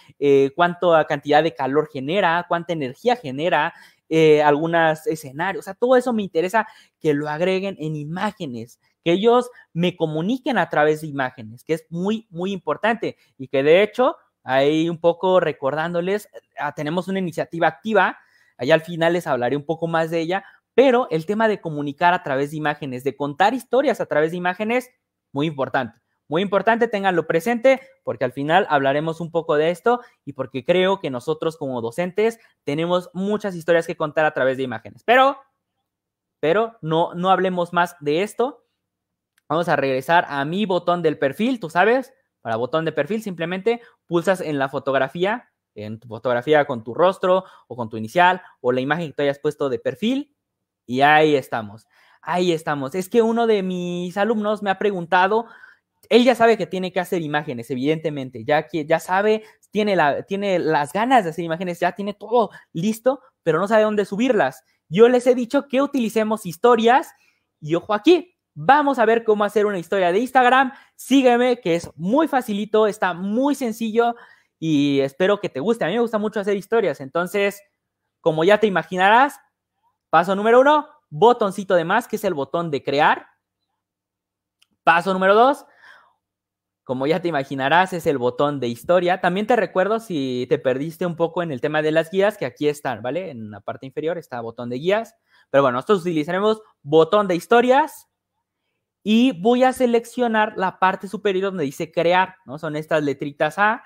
cuánta cantidad de calor genera, cuánta energía genera, algunos escenarios. O sea, todo eso me interesa que lo agreguen en imágenes, que ellos me comuniquen a través de imágenes, que es muy importante. Y que de hecho, ahí un poco recordándoles, tenemos una iniciativa activa, allá al final les hablaré un poco más de ella, pero el tema de comunicar a través de imágenes, de contar historias a través de imágenes, muy importante, ténganlo presente, porque al final hablaremos un poco de esto y porque creo que nosotros como docentes tenemos muchas historias que contar a través de imágenes. Pero no hablemos más de esto. Vamos a regresar a mi botón del perfil, tú sabes, para botón de perfil simplemente pulsas en la fotografía, en tu fotografía con tu rostro o con tu inicial o la imagen que tú hayas puesto de perfil y ahí estamos, ahí estamos. Es que uno de mis alumnos me ha preguntado, él ya sabe que tiene que hacer imágenes, evidentemente, ya sabe, tiene las ganas de hacer imágenes, ya tiene todo listo, pero no sabe dónde subirlas. Yo les he dicho que utilicemos historias y ojo aquí, vamos a ver cómo hacer una historia de Instagram. Sígueme, que es muy facilito, está muy sencillo y espero que te guste. A mí me gusta mucho hacer historias, entonces, como ya te imaginarás, paso número 1, botoncito de más, que es el botón de crear. Paso número 2, como ya te imaginarás, es el botón de historia. También te recuerdo, si te perdiste un poco en el tema de las guías, que aquí están, ¿vale? En la parte inferior está botón de guías. Pero bueno, nosotros utilizaremos botón de historias y voy a seleccionar la parte superior donde dice crear, ¿no? Son estas letritas A.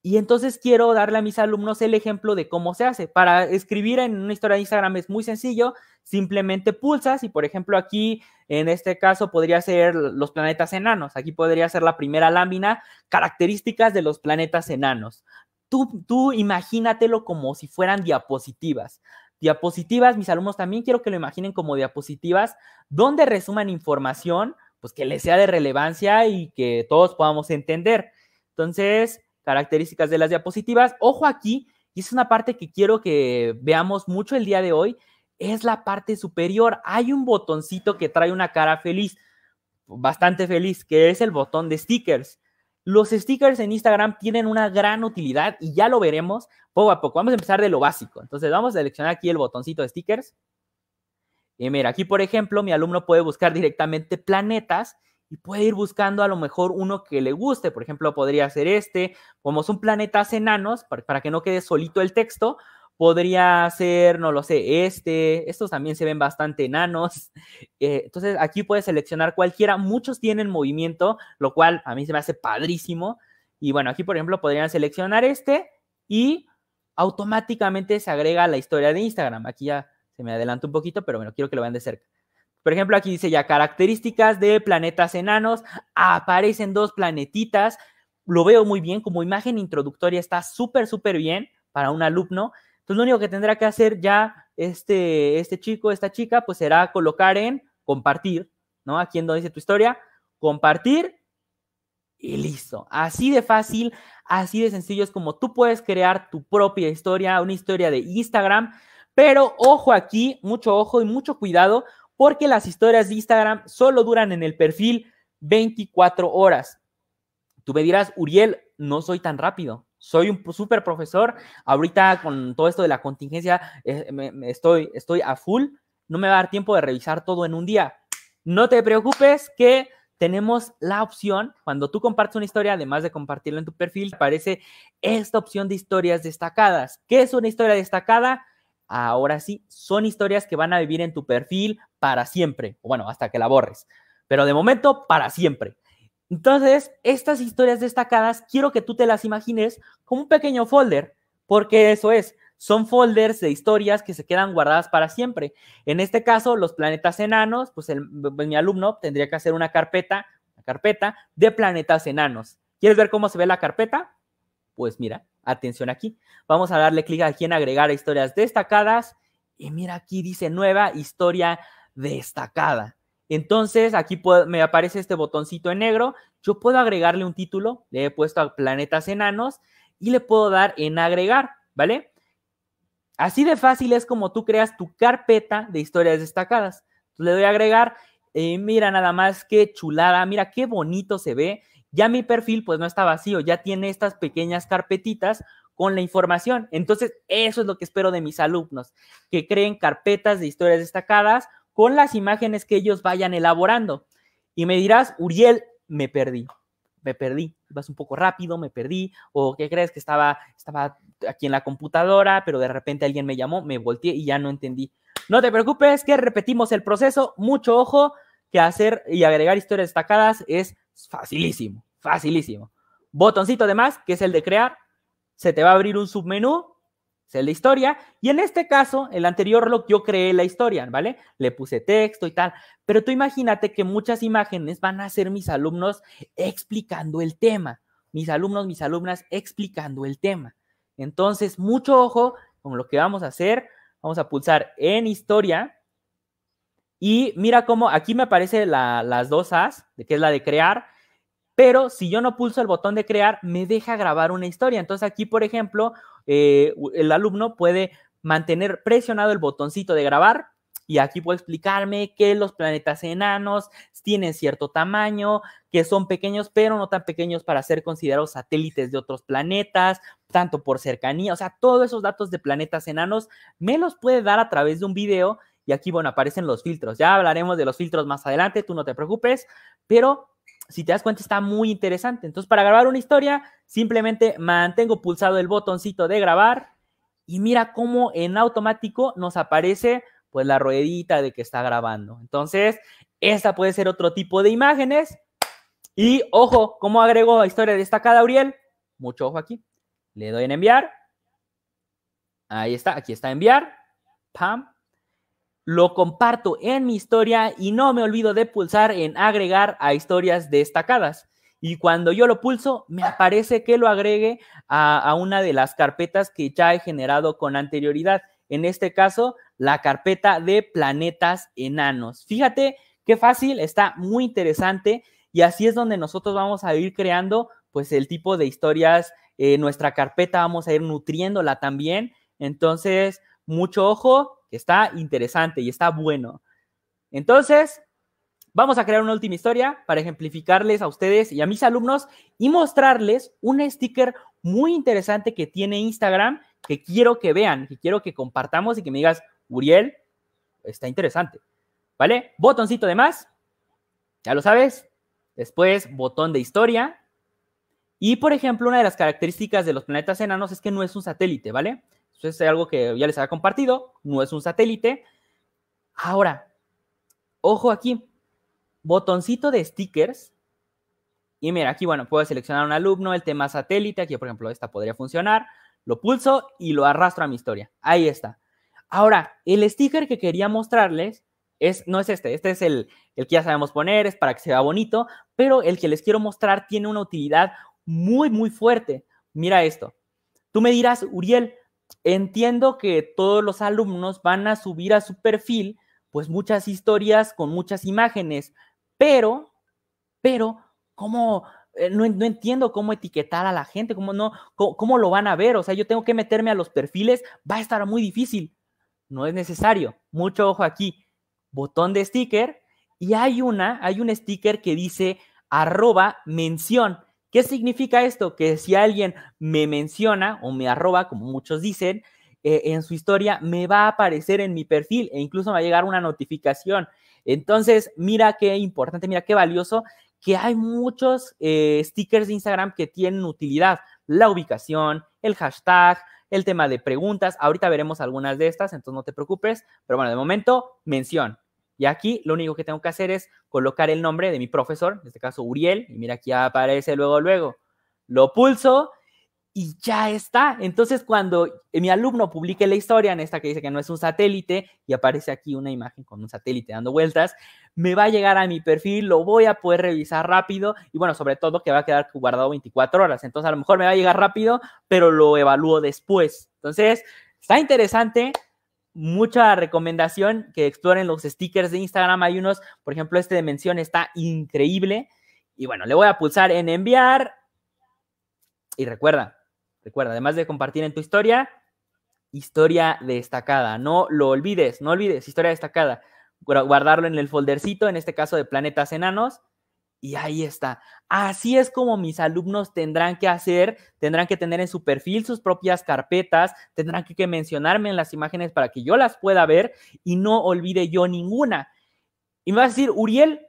Y entonces quiero darle a mis alumnos el ejemplo de cómo se hace. Para escribir en una historia de Instagram es muy sencillo. Simplemente pulsas y, por ejemplo, aquí, en este caso, podría ser los planetas enanos. Aquí podría ser la primera lámina, características de los planetas enanos. Tú imagínatelo como si fueran diapositivas. Diapositivas, mis alumnos también quiero que lo imaginen como diapositivas, donde resuman información, pues que les sea de relevancia y que todos podamos entender. Entonces, características de las diapositivas. Ojo aquí, y es una parte que quiero que veamos mucho el día de hoy, es la parte superior. Hay un botoncito que trae una cara feliz, bastante feliz, que es el botón de stickers. Los stickers en Instagram tienen una gran utilidad y ya lo veremos poco a poco. Vamos a empezar de lo básico. Entonces vamos a seleccionar aquí el botoncito de stickers. Y mira, aquí por ejemplo, mi alumno puede buscar directamente planetas y puede ir buscando a lo mejor uno que le guste. Por ejemplo, podría ser este. Como son planetas enanos, para que no quede solito el texto, podría ser, no lo sé, este. Estos también se ven bastante enanos. Entonces, aquí puedes seleccionar cualquiera. Muchos tienen movimiento, lo cual a mí se me hace padrísimo. Y bueno, aquí, por ejemplo, podrían seleccionar este y automáticamente se agrega la historia de Instagram. Aquí ya se me adelanta un poquito, pero bueno, quiero que lo vean de cerca. Por ejemplo, aquí dice ya características de planetas enanos. Aparecen 2 planetitas. Lo veo muy bien. Como imagen introductoria está súper bien para un alumno. Entonces, lo único que tendrá que hacer ya este chico, esta chica, pues será colocar en compartir, ¿no? Aquí en donde dice tu historia, compartir y listo. Así de fácil, así de sencillo es como tú puedes crear tu propia historia, una historia de Instagram. Pero ojo aquí, mucho ojo y mucho cuidado, porque las historias de Instagram solo duran en el perfil 24 horas. Tú me dirás, Uriel, no soy tan rápido. Soy un súper profesor. Ahorita con todo esto de la contingencia estoy a full. No me va a dar tiempo de revisar todo en un día. No te preocupes que tenemos la opción, cuando tú compartes una historia, además de compartirla en tu perfil, aparece esta opción de historias destacadas. ¿Qué es una historia destacada? Ahora sí, son historias que van a vivir en tu perfil para siempre. Bueno, hasta que la borres. Pero de momento, para siempre. Entonces, estas historias destacadas, quiero que tú te las imagines como un pequeño folder. Porque eso es. Son folders de historias que se quedan guardadas para siempre. En este caso, los planetas enanos, pues mi alumno tendría que hacer una carpeta de planetas enanos. ¿Quieres ver cómo se ve la carpeta? Pues mira. Atención aquí, vamos a darle clic aquí en agregar historias destacadas y mira aquí dice nueva historia destacada. Entonces aquí me aparece este botoncito en negro, yo puedo agregarle un título, le he puesto a planetas enanos y le puedo dar en agregar, ¿vale? Así de fácil es como tú creas tu carpeta de historias destacadas. Entonces, le doy a agregar, mira nada más qué chulada, mira qué bonito se ve. Ya mi perfil pues no está vacío, ya tiene estas pequeñas carpetitas con la información. Entonces, eso es lo que espero de mis alumnos, que creen carpetas de historias destacadas con las imágenes que ellos vayan elaborando. Y me dirás, Uriel, me perdí, vas un poco rápido, me perdí, o ¿qué crees? Que estaba aquí en la computadora, pero de repente alguien me llamó, me volteé y ya no entendí. No te preocupes, que repetimos el proceso, mucho ojo, que hacer y agregar historias destacadas es facilísimo. Botoncito de más, que es el de crear, se te va a abrir un submenú, es el de historia, y en este caso, el anterior log, yo creé la historia, ¿vale? Le puse texto y tal, pero tú imagínate que muchas imágenes van a ser mis alumnos explicando el tema, mis alumnos, mis alumnas explicando el tema. Entonces, mucho ojo con lo que vamos a hacer, vamos a pulsar en historia. Y mira cómo aquí me aparecen las 2 A's, que es la de crear, pero si yo no pulso el botón de crear, me deja grabar una historia. Entonces aquí, por ejemplo, el alumno puede mantener presionado el botoncito de grabar. Y aquí puedo explicarme que los planetas enanos tienen cierto tamaño, que son pequeños, pero no tan pequeños para ser considerados satélites de otros planetas, tanto por cercanía. O sea, todos esos datos de planetas enanos me los puede dar a través de un video. Y aquí, bueno, aparecen los filtros. Ya hablaremos de los filtros más adelante, tú no te preocupes. Pero si te das cuenta, está muy interesante. Entonces, para grabar una historia, simplemente mantengo pulsado el botoncito de grabar. Y mira cómo en automático nos aparece pues la ruedita de que está grabando. Entonces, esta puede ser otro tipo de imágenes. Y ojo, ¿cómo agrego historia destacada, Uriel? Mucho ojo aquí. Le doy en enviar. Ahí está, aquí está enviar. Pam. Lo comparto en mi historia y no me olvido de pulsar en agregar a historias destacadas. Y cuando yo lo pulso, me aparece que lo agregue a una de las carpetas que ya he generado con anterioridad. En este caso, la carpeta de planetas enanos. Fíjate qué fácil, está muy interesante y así es donde nosotros vamos a ir creando pues el tipo de historias. Nuestra carpeta vamos a ir nutriéndola también. Entonces, mucho ojo, está interesante y está bueno. Entonces, vamos a crear una última historia para ejemplificarles a ustedes y a mis alumnos y mostrarles un sticker muy interesante que tiene Instagram que quiero que vean, que quiero que compartamos y que me digas, Uriel, está interesante, ¿vale? Botoncito de más, ya lo sabes. Después, botón de historia. Y, por ejemplo, una de las características de los planetas enanos es que no es un satélite, ¿vale? Eso es algo que ya les había compartido, no es un satélite. Ahora, ojo aquí, botoncito de stickers. Y mira, aquí, bueno, puedo seleccionar un alumno, el tema satélite. Aquí, por ejemplo, esta podría funcionar. Lo pulso y lo arrastro a mi historia. Ahí está. Ahora, el sticker que quería mostrarles no es este es el que ya sabemos poner, es para que se vea bonito, pero el que les quiero mostrar tiene una utilidad muy, muy fuerte. Mira esto. Tú me dirás, Uriel, entiendo que todos los alumnos van a subir a su perfil, pues muchas historias con muchas imágenes, pero, ¿cómo? No entiendo cómo etiquetar a la gente, cómo lo van a ver. O sea, yo tengo que meterme a los perfiles, va a estar muy difícil. No es necesario. Mucho ojo aquí. Botón de sticker. Y hay un sticker que dice @mención. ¿Qué significa esto? Que si alguien me menciona o me arroba, como muchos dicen, en su historia me va a aparecer en mi perfil e incluso me va a llegar una notificación. Entonces, mira qué importante, mira qué valioso que hay muchos stickers de Instagram que tienen utilidad. La ubicación, el hashtag, el tema de preguntas. Ahorita veremos algunas de estas, entonces no te preocupes. Pero bueno, de momento, mención. Y aquí lo único que tengo que hacer es colocar el nombre de mi profesor, en este caso Uriel. Y mira, aquí aparece luego. Lo pulso y ya está. Entonces, cuando mi alumno publique la historia, en esta que dice que no es un satélite, y aparece aquí una imagen con un satélite dando vueltas, me va a llegar a mi perfil, lo voy a poder revisar rápido, y bueno, sobre todo que va a quedar guardado 24 horas, entonces a lo mejor me va a llegar rápido, pero lo evalúo después. Entonces, está interesante, mucha recomendación que exploren los stickers de Instagram. Hay unos, por ejemplo, este de mención está increíble, y bueno, le voy a pulsar en enviar, y recuerda, además de compartir en tu historia, historia destacada. No lo olvides, historia destacada. Guardarlo en el foldercito, en este caso de planetas enanos. Y ahí está. Así es como mis alumnos tendrán que tener en su perfil sus propias carpetas, tendrán que mencionarme en las imágenes para que yo las pueda ver y no olvide yo ninguna. Y me vas a decir, Uriel,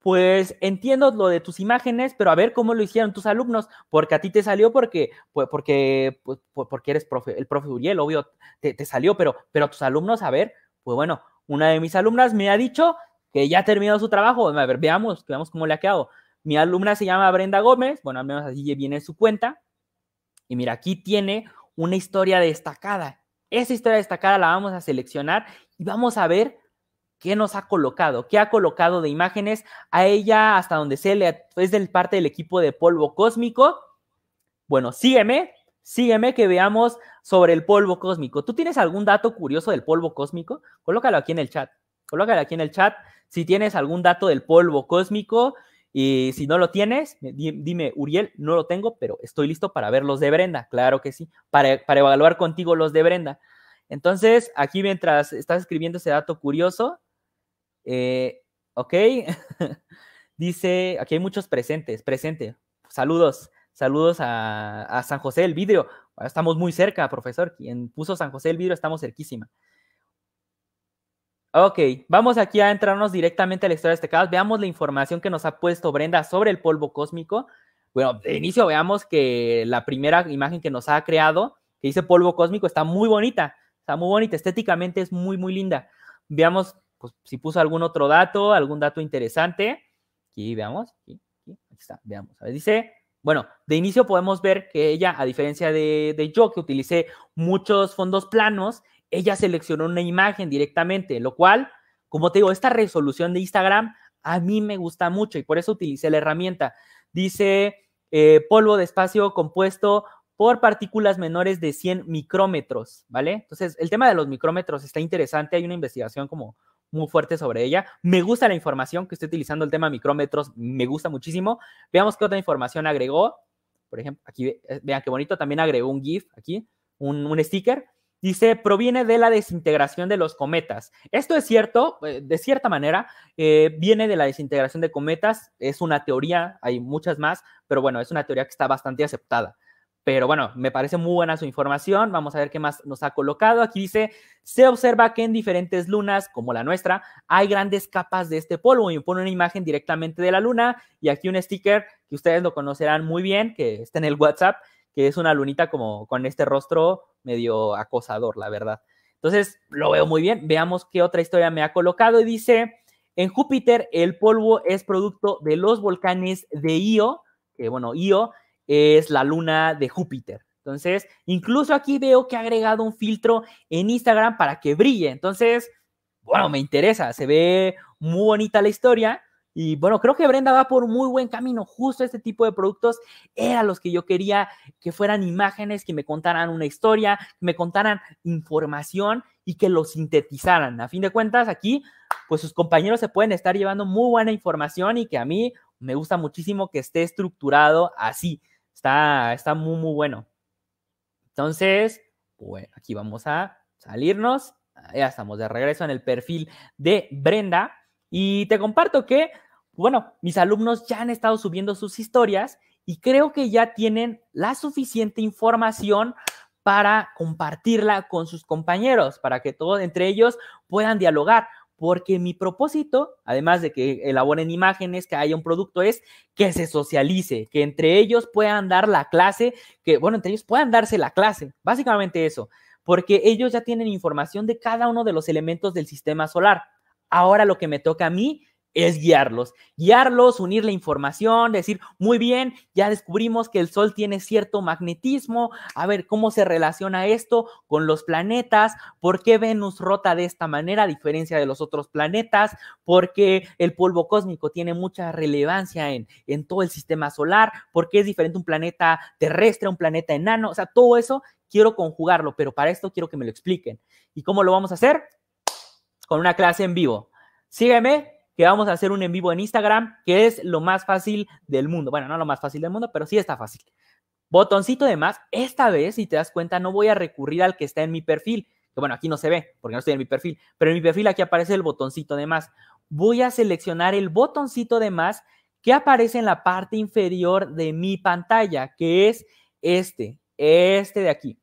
pues entiendo lo de tus imágenes, pero a ver cómo lo hicieron tus alumnos, porque a ti te salió porque eres profe, el profe Uriel, obvio, te salió, pero tus alumnos, a ver, pues bueno, una de mis alumnas me ha dicho que ya terminó su trabajo. A ver, veamos cómo le ha quedado. Mi alumna se llama Brenda Gómez, bueno, al menos así viene su cuenta. Y mira, aquí tiene una historia destacada. Esa historia destacada la vamos a seleccionar y vamos a ver ¿qué nos ha colocado? ¿Qué ha colocado de imágenes? A ella, hasta donde sé, es del parte del equipo de polvo cósmico. Bueno, sígueme que veamos sobre el polvo cósmico. ¿Tú tienes algún dato curioso del polvo cósmico? Colócalo aquí en el chat. Si tienes algún dato del polvo cósmico y si no lo tienes, dime, Uriel, no lo tengo, pero estoy listo para ver los de Brenda. Claro que sí, para evaluar contigo los de Brenda. Entonces, aquí mientras estás escribiendo ese dato curioso, ok, dice, aquí hay muchos presentes, presente, saludos, saludos a San José del Vidrio, estamos muy cerca, profesor, quien puso San José del Vidrio, estamos cerquísima. Ok, vamos aquí a entrarnos directamente a la historia de este caso, veamos la información que nos ha puesto Brenda sobre el polvo cósmico. Bueno, de inicio veamos que la primera imagen que nos ha creado, que dice polvo cósmico, está muy bonita, estéticamente es muy, muy linda. Veamos pues, si puso algún dato interesante. Aquí veamos, aquí está, veamos. A ver, dice, bueno, de inicio podemos ver que ella, a diferencia de yo, que utilicé muchos fondos planos, ella seleccionó una imagen directamente, lo cual, como te digo, esta resolución de Instagram a mí me gusta mucho y por eso utilicé la herramienta. Dice, polvo de espacio compuesto por partículas menores de 100 micrómetros, ¿vale? Entonces, el tema de los micrómetros está interesante. Hay una investigación como muy fuerte sobre ella. Me gusta la información que estoy utilizando, el tema micrómetros, me gusta muchísimo. Veamos qué otra información agregó. Por ejemplo, aquí, vean qué bonito, también agregó un GIF aquí, un sticker. Dice, proviene de la desintegración de los cometas. Esto es cierto, de cierta manera, viene de la desintegración de cometas. Es una teoría, hay muchas más, pero bueno, es una teoría que está bastante aceptada. Pero bueno, me parece muy buena su información. Vamos a ver qué más nos ha colocado. Aquí dice, se observa que en diferentes lunas, como la nuestra, hay grandes capas de este polvo. Y me pone una imagen directamente de la luna. Y aquí un sticker que ustedes lo conocerán muy bien, que está en el WhatsApp, que es una lunita como con este rostro medio acosador, la verdad. Entonces, lo veo muy bien. Veamos qué otra historia me ha colocado. Y dice, en Júpiter el polvo es producto de los volcanes de Io, que bueno, Io es la luna de Júpiter. Entonces, incluso aquí veo que ha agregado un filtro en Instagram para que brille. Entonces, bueno, me interesa. Se ve muy bonita la historia. Y bueno, creo que Brenda va por muy buen camino. Justo este tipo de productos eran los que yo quería que fueran imágenes, que me contaran una historia, que me contaran información y que lo sintetizaran. A fin de cuentas, aquí, pues sus compañeros se pueden estar llevando muy buena información y que a mí me gusta muchísimo que esté estructurado así. Está muy, muy bueno. Entonces, bueno, aquí vamos a salirnos. Ya estamos de regreso en el perfil de Brenda. Y te comparto que, bueno, mis alumnos ya han estado subiendo sus historias y creo que ya tienen la suficiente información para compartirla con sus compañeros, para que todos entre ellos puedan dialogar, porque mi propósito, además de que elaboren imágenes, que haya un producto, es que se socialice, que entre ellos puedan dar la clase, que, bueno, entre ellos puedan darse la clase, básicamente eso, porque ellos ya tienen información de cada uno de los elementos del sistema solar. Ahora lo que me toca a mí es guiarlos, unir la información, decir, muy bien, ya descubrimos que el Sol tiene cierto magnetismo, a ver cómo se relaciona esto con los planetas, por qué Venus rota de esta manera a diferencia de los otros planetas, por qué el polvo cósmico tiene mucha relevancia en todo el sistema solar, por qué es diferente un planeta terrestre a un planeta enano, o sea, todo eso quiero conjugarlo, pero para esto quiero que me lo expliquen. ¿Y cómo lo vamos a hacer? Con una clase en vivo. Sígueme, que vamos a hacer un en vivo en Instagram, que es lo más fácil del mundo. Bueno, no lo más fácil del mundo, pero sí está fácil. Botoncito de más. Esta vez, si te das cuenta, no voy a recurrir al que está en mi perfil, que bueno, aquí no se ve, porque no estoy en mi perfil, pero en mi perfil aquí aparece el botoncito de más. Voy a seleccionar el botoncito de más que aparece en la parte inferior de mi pantalla, que es este de aquí.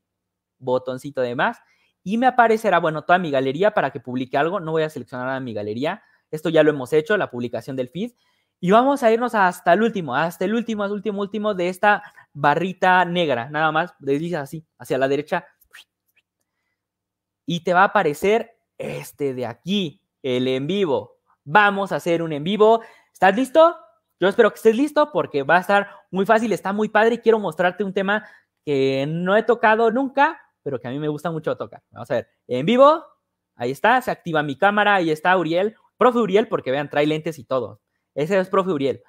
Botoncito de más. Y me aparecerá, bueno, toda mi galería para que publique algo. No voy a seleccionar nada de mi galería. Esto ya lo hemos hecho, la publicación del feed. Y vamos a irnos hasta el último de esta barrita negra. Nada más, deslizas así, hacia la derecha. Y te va a aparecer este de aquí, el en vivo. Vamos a hacer un en vivo. ¿Estás listo? Yo espero que estés listo porque va a estar muy fácil, está muy padre. Y quiero mostrarte un tema que no he tocado nunca, pero que a mí me gusta mucho tocar. Vamos a ver, en vivo, ahí está, se activa mi cámara, ahí está Uriel, profe Uriel, porque vean, trae lentes y todo. Ese es profe Uriel.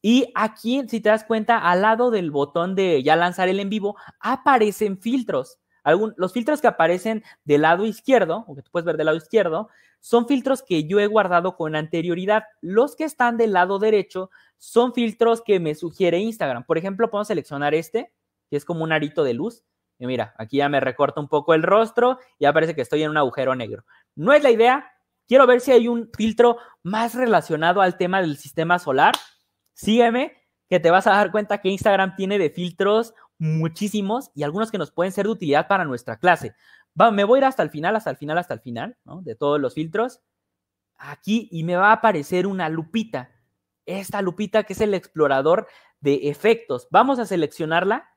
Y aquí, si te das cuenta, al lado del botón de ya lanzar el en vivo, aparecen filtros. Los filtros que aparecen del lado izquierdo, o que tú puedes ver del lado izquierdo, son filtros que yo he guardado con anterioridad. Los que están del lado derecho son filtros que me sugiere Instagram. Por ejemplo, puedo seleccionar este, que es como un arito de luz. Y mira, aquí ya me recorta un poco el rostro. Ya parece que estoy en un agujero negro. No es la idea. Quiero ver si hay un filtro más relacionado al tema del sistema solar. Sígueme, que te vas a dar cuenta que Instagram tiene de filtros muchísimos y algunos que nos pueden ser de utilidad para nuestra clase. Me voy a ir hasta el final, ¿no? De todos los filtros. Aquí, y me va a aparecer una lupita. Esta lupita que es el explorador de efectos. Vamos a seleccionarla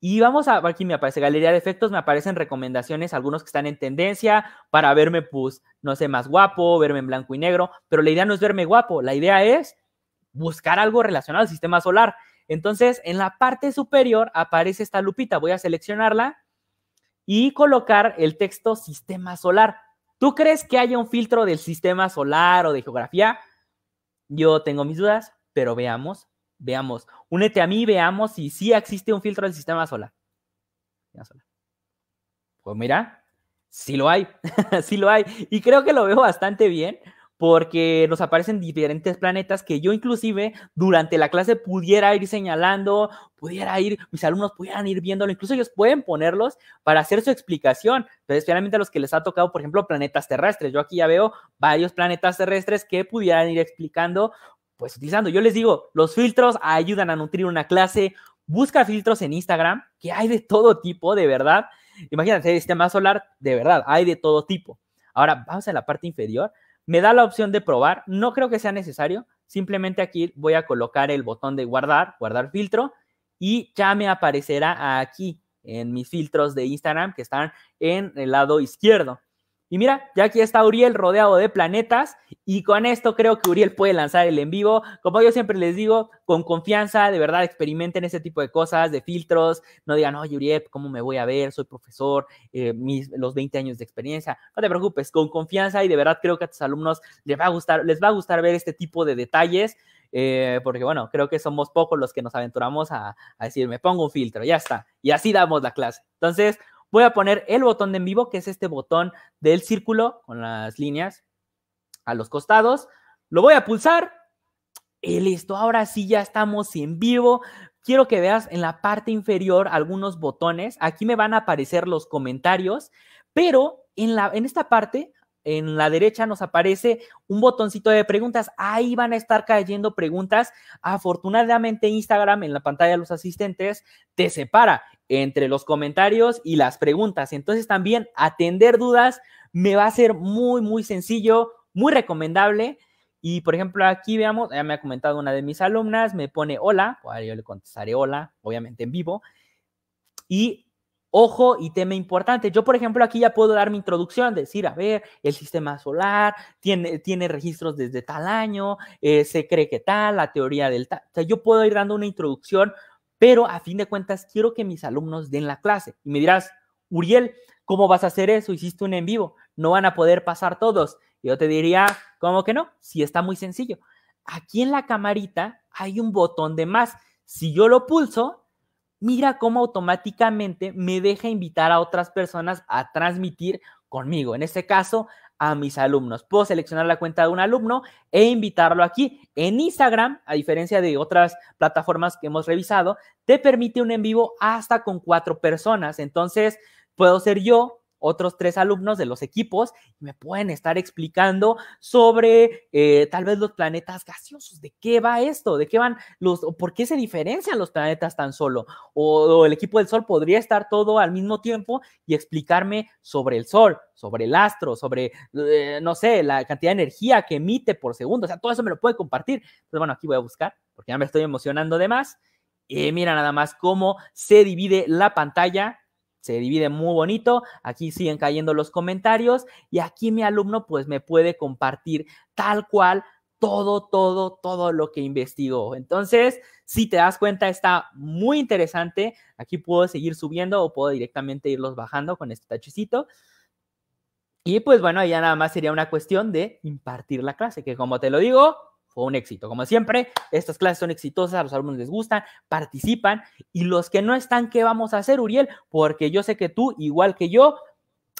y vamos a... Aquí me aparece galería de efectos, me aparecen recomendaciones, algunos que están en tendencia para verme, pues, no sé, más guapo, verme en blanco y negro. Pero la idea no es verme guapo, la idea es buscar algo relacionado al sistema solar. Entonces, en la parte superior aparece esta lupita. Voy a seleccionarla y colocar el texto sistema solar. ¿Tú crees que haya un filtro del sistema solar o de geografía? Yo tengo mis dudas, pero veamos. Únete a mí, veamos si sí existe un filtro del sistema solar. Pues mira, sí lo hay, sí lo hay. Y creo que lo veo bastante bien porque nos aparecen diferentes planetas que yo inclusive durante la clase pudiera ir señalando, mis alumnos pudieran ir viéndolo, incluso ellos pueden ponerlos para hacer su explicación. Entonces, finalmente a los que les ha tocado, por ejemplo, planetas terrestres. Yo aquí ya veo varios planetas terrestres que pudieran ir explicando, pues utilizando. Yo les digo, los filtros ayudan a nutrir una clase. Busca filtros en Instagram, que hay de todo tipo, de verdad. Imagínate, el sistema solar, de verdad, hay de todo tipo. Ahora, vamos a la parte inferior. Me da la opción de probar, no creo que sea necesario, simplemente aquí voy a colocar el botón de guardar filtro y ya me aparecerá aquí en mis filtros de Instagram que están en el lado izquierdo. Y mira, ya aquí está Uriel rodeado de planetas y con esto creo que Uriel puede lanzar el en vivo. Como yo siempre les digo, con confianza, de verdad, experimenten ese tipo de cosas, de filtros. No digan, oye, Uriel, ¿cómo me voy a ver? Soy profesor, los 20 años de experiencia. No te preocupes, con confianza y de verdad creo que a tus alumnos les va a gustar ver este tipo de detalles. Porque, bueno, creo que somos pocos los que nos aventuramos a decir, me pongo un filtro, ya está. Y así damos la clase. Entonces, voy a poner el botón de en vivo, que es este botón del círculo con las líneas a los costados. Lo voy a pulsar y listo. Ahora sí ya estamos en vivo. Quiero que veas en la parte inferior algunos botones. Aquí me van a aparecer los comentarios, pero en esta parte, en la derecha, nos aparece un botoncito de preguntas. Ahí van a estar cayendo preguntas. Afortunadamente, Instagram, en la pantalla de los asistentes, te separa entre los comentarios y las preguntas. Entonces, también atender dudas me va a ser muy, muy sencillo, muy recomendable. Y, por ejemplo, aquí veamos, ya me ha comentado una de mis alumnas, me pone hola, yo le contestaré hola, obviamente en vivo. Y, ojo, y tema importante, yo, por ejemplo, aquí ya puedo dar mi introducción, decir, a ver, el sistema solar tiene registros desde tal año, se cree que tal, la teoría del tal. O sea, yo puedo ir dando una introducción, pero a fin de cuentas quiero que mis alumnos den la clase. Y me dirás, Uriel, ¿cómo vas a hacer eso? Hiciste un en vivo, no van a poder pasar todos. Y yo te diría, ¿cómo que no? Sí, está muy sencillo. Aquí en la camarita hay un botón de más. Si yo lo pulso, mira cómo automáticamente me deja invitar a otras personas a transmitir conmigo. En este caso, a mis alumnos. Puedo seleccionar la cuenta de un alumno e invitarlo aquí. En Instagram, a diferencia de otras plataformas que hemos revisado, te permite un en vivo hasta con 4 personas. Entonces, puedo ser yo, otros 3 alumnos de los equipos, y me pueden estar explicando sobre tal vez los planetas gaseosos. ¿De qué va esto? ¿De qué van los? O ¿por qué se diferencian los planetas tan solo? O el equipo del Sol podría estar todo al mismo tiempo y explicarme sobre el Sol, sobre el astro, sobre, no sé, la cantidad de energía que emite por segundo. O sea, todo eso me lo puede compartir. Entonces, bueno, aquí voy a buscar, porque ya me estoy emocionando de más. Y mira nada más cómo se divide la pantalla. Se divide muy bonito, aquí siguen cayendo los comentarios y aquí mi alumno pues me puede compartir tal cual todo lo que investigó. Entonces, si te das cuenta, está muy interesante. Aquí puedo seguir subiendo o puedo directamente irlos bajando con este tachecito. Y pues bueno, ya nada más sería una cuestión de impartir la clase, que como te lo digo, fue un éxito. Como siempre, estas clases son exitosas, a los alumnos les gustan, participan. Y los que no están, ¿qué vamos a hacer, Uriel? Porque yo sé que tú, igual que yo,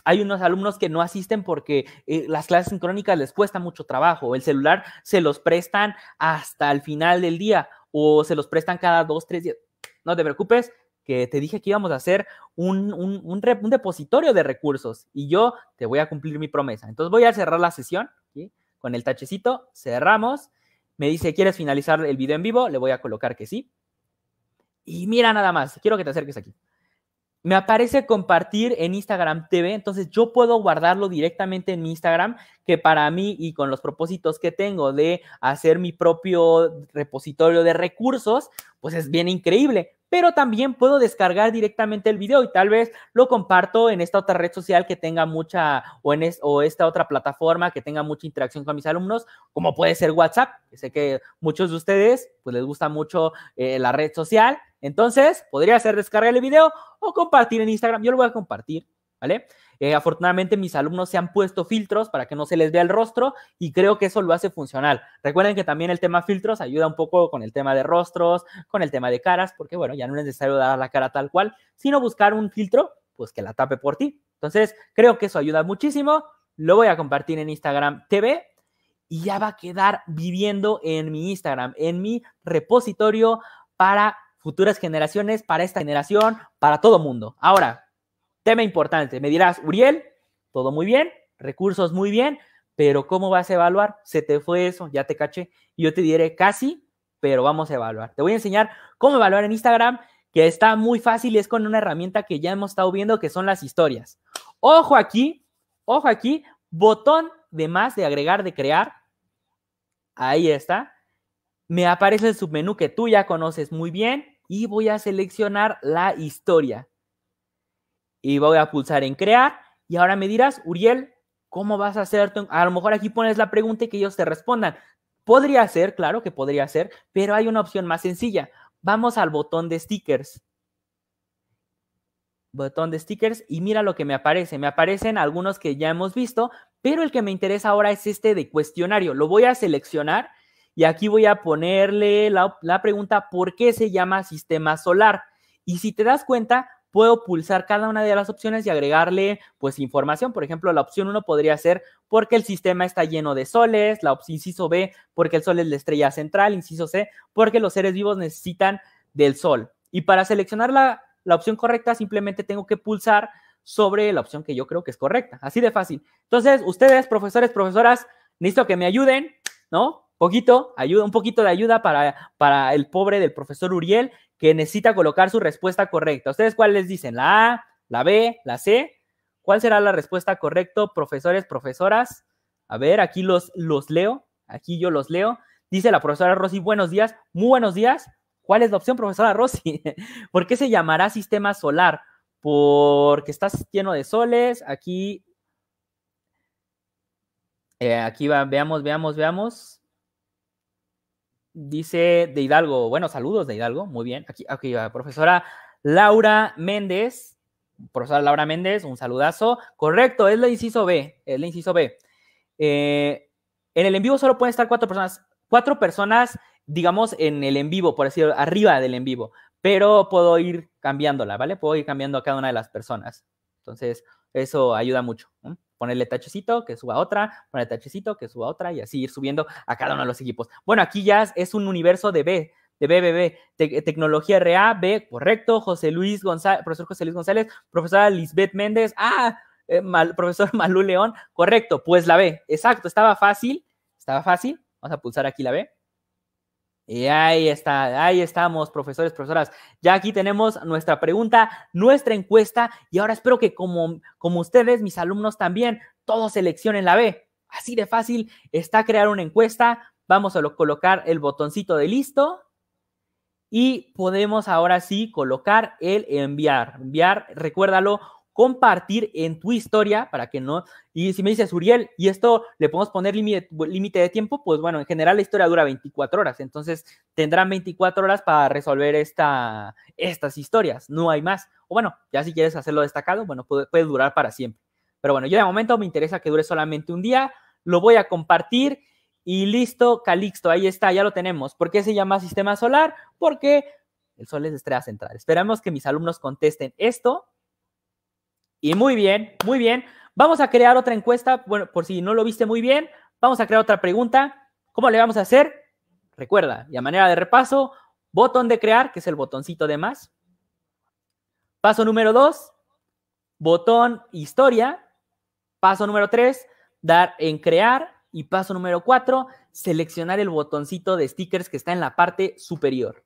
hay unos alumnos que no asisten porque las clases sincrónicas les cuesta mucho trabajo. El celular se los prestan hasta el final del día o se los prestan cada 2, 3 días. No te preocupes, que te dije que íbamos a hacer un repositorio de recursos y yo te voy a cumplir mi promesa. Entonces voy a cerrar la sesión, ¿sí? Con el tachecito, cerramos. Me dice, ¿quieres finalizar el video en vivo? Le voy a colocar que sí. Y mira nada más, quiero que te acerques aquí. Me aparece compartir en Instagram TV, entonces yo puedo guardarlo directamente en mi Instagram, que para mí y con los propósitos que tengo de hacer mi propio repositorio de recursos, pues es bien increíble. Pero también puedo descargar directamente el video y tal vez lo comparto en esta otra red social que tenga mucha, o esta otra plataforma que tenga mucha interacción con mis alumnos, como puede ser WhatsApp. Sé que muchos de ustedes pues les gusta mucho la red social. Entonces, podría ser descargar el video o compartir en Instagram. Yo lo voy a compartir, ¿vale? Afortunadamente, mis alumnos se han puesto filtros para que no se les vea el rostro y creo que eso lo hace funcional. Recuerden que también el tema filtros ayuda un poco con el tema de rostros, con el tema de caras, porque, bueno, ya no es necesario dar la cara tal cual, sino buscar un filtro, pues, que la tape por ti. Entonces, creo que eso ayuda muchísimo. Lo voy a compartir en Instagram TV y ya va a quedar viviendo en mi Instagram, en mi repositorio para futuras generaciones, para esta generación, para todo mundo. Ahora, tema importante. Me dirás, Uriel, todo muy bien, recursos muy bien, pero ¿cómo vas a evaluar? Se te fue eso, ya te caché. Y yo te diré casi, pero vamos a evaluar. Te voy a enseñar cómo evaluar en Instagram, que está muy fácil, es con una herramienta que ya hemos estado viendo, que son las historias. Ojo aquí, botón de más, de agregar, de crear. Ahí está. Me aparece el submenú que tú ya conoces muy bien. Y voy a seleccionar la historia. Y voy a pulsar en crear. Y ahora me dirás, Uriel, ¿cómo vas a hacer? A lo mejor aquí pones la pregunta y que ellos te respondan. Podría ser, claro que podría ser, pero hay una opción más sencilla. Vamos al botón de stickers. Botón de stickers y mira lo que me aparece. Me aparecen algunos que ya hemos visto, pero el que me interesa ahora es este de cuestionario. Lo voy a seleccionar. Y aquí voy a ponerle la pregunta, ¿por qué se llama sistema solar? Y si te das cuenta, puedo pulsar cada una de las opciones y agregarle, pues, información. Por ejemplo, la opción 1 podría ser porque el sistema está lleno de soles, la opción inciso B, porque el sol es la estrella central, inciso C, porque los seres vivos necesitan del sol. Y para seleccionar la opción correcta, simplemente tengo que pulsar sobre la opción que yo creo que es correcta. Así de fácil. Entonces, ustedes, profesores, profesoras, necesito que me ayuden, ¿no? Un poquito de ayuda para el pobre del profesor Uriel que necesita colocar su respuesta correcta. ¿Ustedes cuál les dicen? ¿La A, la B, la C? ¿Cuál será la respuesta correcta, profesores, profesoras? A ver, aquí los leo. Aquí yo los leo. Dice la profesora Rosy, buenos días. Muy buenos días. ¿Cuál es la opción, profesora Rosy? ¿Por qué se llamará sistema solar? Porque está lleno de soles. Aquí va, veamos. Dice de Hidalgo, bueno, saludos de Hidalgo, muy bien. Aquí va, profesora Laura Méndez, un saludazo. Correcto, es la inciso B. En el en vivo solo pueden estar cuatro personas, digamos, en el en vivo, por decirlo, arriba del en vivo, pero puedo ir cambiándola, ¿vale? Puedo ir cambiando a cada una de las personas. Entonces, eso ayuda mucho, ¿no? Ponerle tachecito, que suba otra, ponerle tachecito, que suba otra y así ir subiendo a cada uno de los equipos. Bueno, aquí ya es un universo de BBB, Tecnología RA, B, correcto, profesor José Luis González, profesora Lisbeth Méndez, profesor Malú León, correcto, pues la B, exacto, estaba fácil, vamos a pulsar aquí la B. Y ahí está, ahí estamos, profesores, profesoras. Ya aquí tenemos nuestra pregunta, nuestra encuesta, y ahora espero que como ustedes, mis alumnos también, todos seleccionen la B. Así de fácil está crear una encuesta. Vamos a colocar el botoncito de listo y podemos ahora sí colocar el enviar. Enviar, recuérdalo, compartir en tu historia para que no... Y si me dices, Uriel, ¿y esto le podemos poner límite de tiempo? Pues bueno, en general la historia dura 24 horas. Entonces tendrán 24 horas para resolver estas historias. No hay más. O bueno, ya si quieres hacerlo destacado, bueno, puede durar para siempre. Pero bueno, yo de momento me interesa que dure solamente un día. Lo voy a compartir y listo, Calixto. Ahí está, ya lo tenemos. ¿Por qué se llama sistema solar? Porque el sol es la estrella central. Esperamos que mis alumnos contesten esto. Y muy bien, muy bien. Vamos a crear otra encuesta. Bueno, por si no lo viste muy bien, vamos a crear otra pregunta. ¿Cómo le vamos a hacer? Recuerda, y a manera de repaso, botón de crear, que es el botoncito de más. Paso número 2, botón historia. Paso número 3, dar en crear. Y paso número 4, seleccionar el botoncito de stickers que está en la parte superior.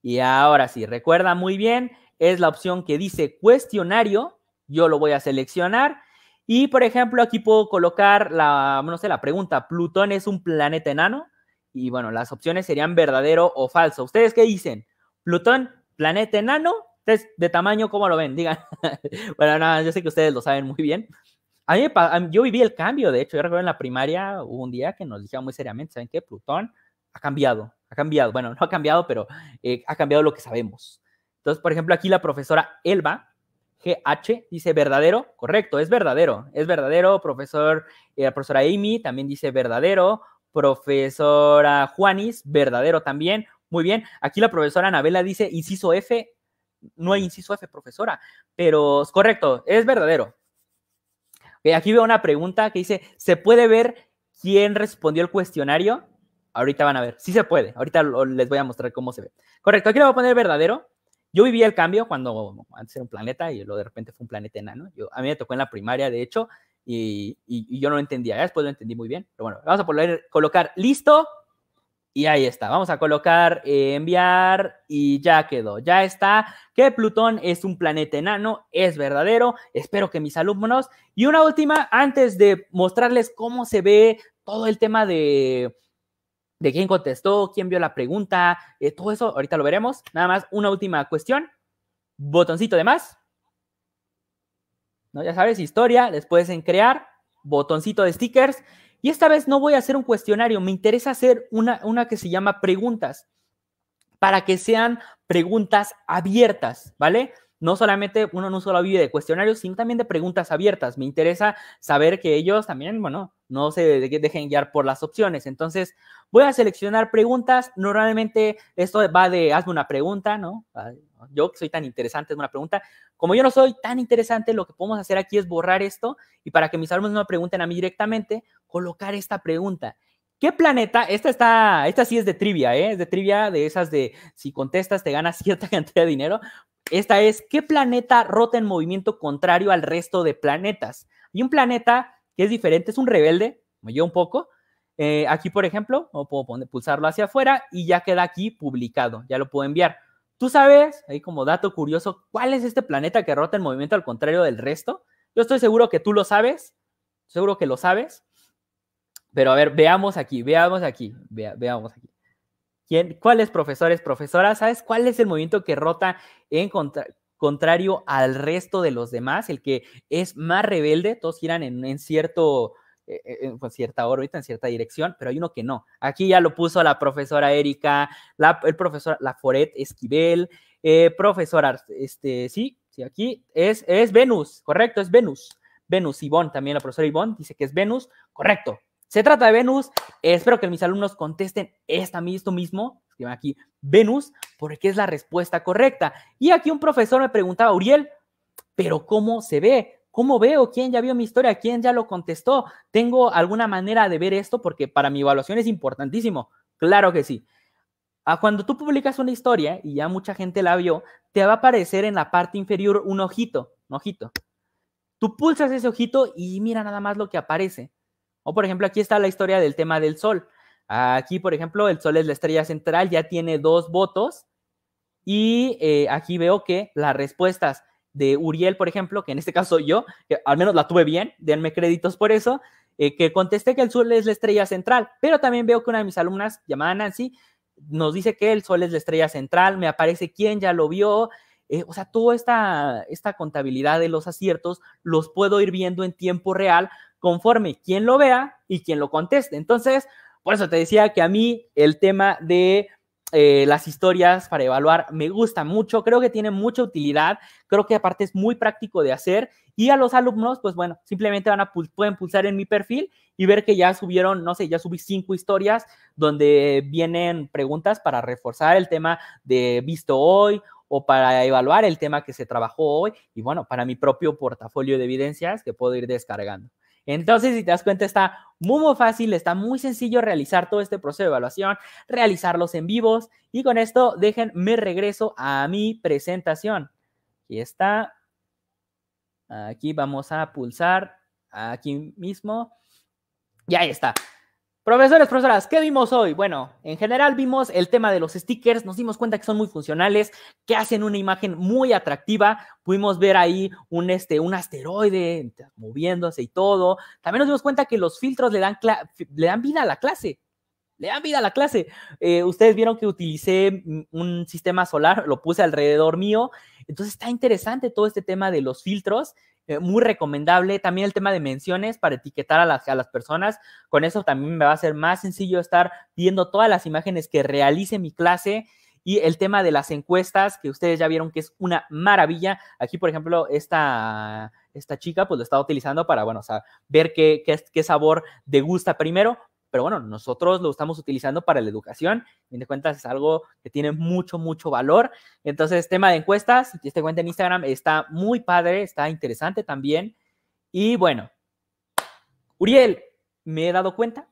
Y ahora sí, recuerda muy bien, es la opción que dice cuestionario. Yo lo voy a seleccionar. Y, por ejemplo, aquí puedo colocar la, no sé, la pregunta, ¿Plutón es un planeta enano? Y, bueno, las opciones serían verdadero o falso. ¿Ustedes qué dicen? ¿Plutón, planeta enano? Entonces, de tamaño, ¿cómo lo ven? Digan. Bueno, no, yo sé que ustedes lo saben muy bien. Yo viví el cambio, de hecho. Yo recuerdo en la primaria hubo un día que nos dijeron muy seriamente, ¿saben qué? Plutón ha cambiado, Bueno, no ha cambiado, pero ha cambiado lo que sabemos. Entonces, por ejemplo, aquí la profesora Elba, GH, dice verdadero, correcto, es verdadero, profesora Amy también dice verdadero, profesora Juanis, verdadero también, muy bien, aquí la profesora Anabela dice inciso F, no hay inciso F, profesora, pero es correcto, es verdadero. Okay, aquí veo una pregunta que dice, ¿se puede ver quién respondió el cuestionario? Ahorita van a ver, sí se puede, ahorita les voy a mostrar cómo se ve. Correcto, aquí le voy a poner verdadero. Yo viví el cambio cuando antes era un planeta y luego de repente fue un planeta enano. A mí me tocó en la primaria, de hecho, y yo no lo entendía. Después lo entendí muy bien. Pero bueno, vamos a colocar listo y ahí está. Vamos a colocar enviar y ya quedó. Ya está que Plutón es un planeta enano. Es verdadero. Espero que mis alumnos... Y una última, antes de mostrarles cómo se ve todo el tema de quién contestó, quién vio la pregunta, todo eso, ahorita lo veremos. Nada más, una última cuestión. Botoncito de más. ¿No? Ya sabes, historia, después en crear, botoncito de stickers. Y esta vez no voy a hacer un cuestionario, me interesa hacer una que se llama preguntas, para que sean preguntas abiertas, ¿vale? No solamente, uno no solo vive de cuestionarios, sino también de preguntas abiertas. Me interesa saber que ellos también, bueno, no se dejen guiar por las opciones. Entonces, voy a seleccionar preguntas. Normalmente esto va de hazme una pregunta, ¿no? Yo que soy tan interesante, es una pregunta. Como yo no soy tan interesante, lo que podemos hacer aquí es borrar esto y para que mis alumnos no me pregunten a mí directamente, colocar esta pregunta. ¿Qué planeta? Esta sí es de trivia, ¿eh? Es de trivia de esas de si contestas te ganas cierta cantidad de dinero. Esta es, ¿qué planeta rota en movimiento contrario al resto de planetas? Y un planeta que es diferente, es un rebelde, como yo un poco. Aquí, por ejemplo, puedo pulsarlo hacia afuera y ya queda aquí publicado. Ya lo puedo enviar. ¿Tú sabes, ahí como dato curioso, cuál es este planeta que rota en movimiento al contrario del resto? Yo estoy seguro que tú lo sabes. Seguro que lo sabes. Pero a ver, veamos aquí. ¿Cuáles profesores, profesoras? ¿Sabes cuál es el movimiento que rota en contrario al resto de los demás? El que es más rebelde, todos giran en cierta órbita, en cierta dirección, pero hay uno que no. Aquí ya lo puso la profesora Erika, el profesor Laforet Esquivel, profesora, sí, aquí es Venus, correcto, es Venus. Venus, Ivonne, también la profesora Ivonne dice que es Venus, correcto. Se trata de Venus. Espero que mis alumnos contesten esto mismo. Escriban aquí Venus, porque es la respuesta correcta. Y aquí un profesor me preguntaba, Uriel, ¿pero cómo se ve? ¿Cómo veo? ¿Quién ya vio mi historia? ¿Quién ya lo contestó? ¿Tengo alguna manera de ver esto? Porque para mi evaluación es importantísimo. Claro que sí. Cuando tú publicas una historia y ya mucha gente la vio, te va a aparecer en la parte inferior un ojito. Tú pulsas ese ojito y mira nada más lo que aparece. O, por ejemplo, aquí está la historia del tema del Sol. Aquí, por ejemplo, el Sol es la estrella central, ya tiene 2 votos. Y aquí veo que las respuestas de Uriel, por ejemplo, que en este caso yo, que al menos la tuve bien, denme créditos por eso, que contesté que el Sol es la estrella central. Pero también veo que una de mis alumnas, llamada Nancy, nos dice que el Sol es la estrella central, me aparece quién ya lo vio. O sea, toda esta contabilidad de los aciertos los puedo ir viendo en tiempo real conforme quien lo vea y quien lo conteste. Entonces, por eso te decía que a mí el tema de las historias para evaluar me gusta mucho. Creo que tiene mucha utilidad. Creo que aparte es muy práctico de hacer. Y a los alumnos, pues bueno, simplemente pueden pulsar en mi perfil y ver que ya subieron, no sé, ya subí 5 historias donde vienen preguntas para reforzar el tema de visto hoy o para evaluar el tema que se trabajó hoy. Y bueno, para mi propio portafolio de evidencias que puedo ir descargando. Entonces, si te das cuenta, está muy fácil, está muy sencillo realizar todo este proceso de evaluación, realizarlos en vivos. Y con esto, me regreso a mi presentación. Aquí está. Aquí vamos a pulsar aquí mismo. Y ahí está. Profesores, profesoras, ¿qué vimos hoy? Bueno, en general vimos el tema de los stickers, nos dimos cuenta que son muy funcionales, que hacen una imagen muy atractiva, pudimos ver ahí un asteroide moviéndose y todo. También nos dimos cuenta que los filtros le dan vida a la clase. Le dan vida a la clase. Ustedes vieron que utilicé un sistema solar, lo puse alrededor mío. Entonces está interesante todo este tema de los filtros, muy recomendable. También el tema de menciones para etiquetar a las personas. Con eso también me va a ser más sencillo estar viendo todas las imágenes que realice mi clase. Y el tema de las encuestas, que ustedes ya vieron que es una maravilla. Aquí, por ejemplo, esta chica pues lo está utilizando para, bueno, o sea, ver qué sabor degusta primero. Pero bueno, nosotros lo estamos utilizando para la educación. Bien de cuentas, es algo que tiene mucho, mucho valor. Entonces, tema de encuestas, esta cuenta en Instagram está muy padre, está interesante también. Y bueno, Uriel, me he dado cuenta